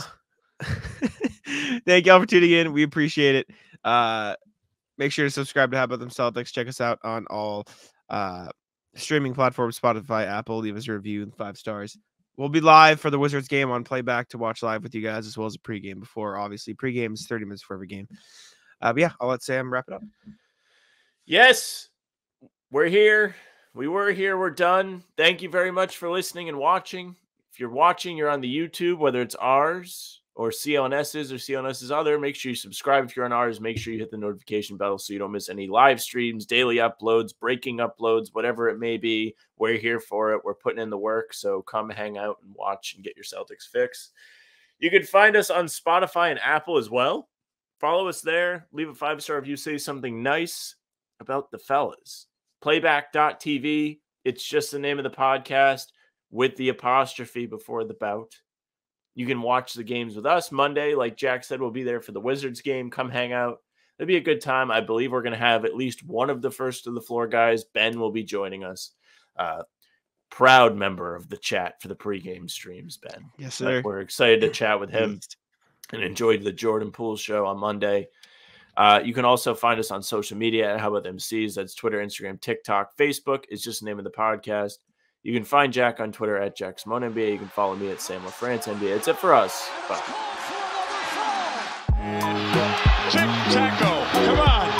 thank y'all for tuning in. We appreciate it. Uh, make sure to subscribe to How 'Bout Them Celtics. Check us out on all uh, streaming platforms, Spotify, Apple. Leave us a review, five stars. We'll be live for the Wizards game on playback to watch live with you guys, as well as a pregame before. Obviously, pregame is thirty minutes for every game. Uh, but yeah, I'll let Sam wrap it up. Yes, we're here. We were here. We're done. Thank you very much for listening and watching. If you're watching, you're on the YouTube, whether it's ours or C L N S's or C L N S's other. Make sure you subscribe. If you're on ours, make sure you hit the notification bell so you don't miss any live streams, daily uploads, breaking uploads, whatever it may be. We're here for it. We're putting in the work, so come hang out and watch and get your Celtics fix. You can find us on Spotify and Apple as well. Follow us there. Leave a five-star review. Say something nice about the fellas. Playback dot T V. It's just the name of the podcast with the apostrophe before the bout. You can watch the games with us Monday. Like Jack said, we'll be there for the Wizards game. Come hang out. It'll be a good time. I believe we're going to have at least one of the first of the floor guys. Ben will be joining us. Uh, proud member of the chat for the pregame streams, Ben. Yes, sir. We're excited to chat with him and enjoy the Jordan Poole show on Monday. Uh, you can also find us on social media at How 'Bout Them Celtics. That's Twitter, Instagram, TikTok, Facebook. It's just the name of the podcast. You can find Jack on Twitter at Jack Simone N B A. You can follow me at Sam LaFrance N B A. That's it for us. Bye. Tic-taco. Come on.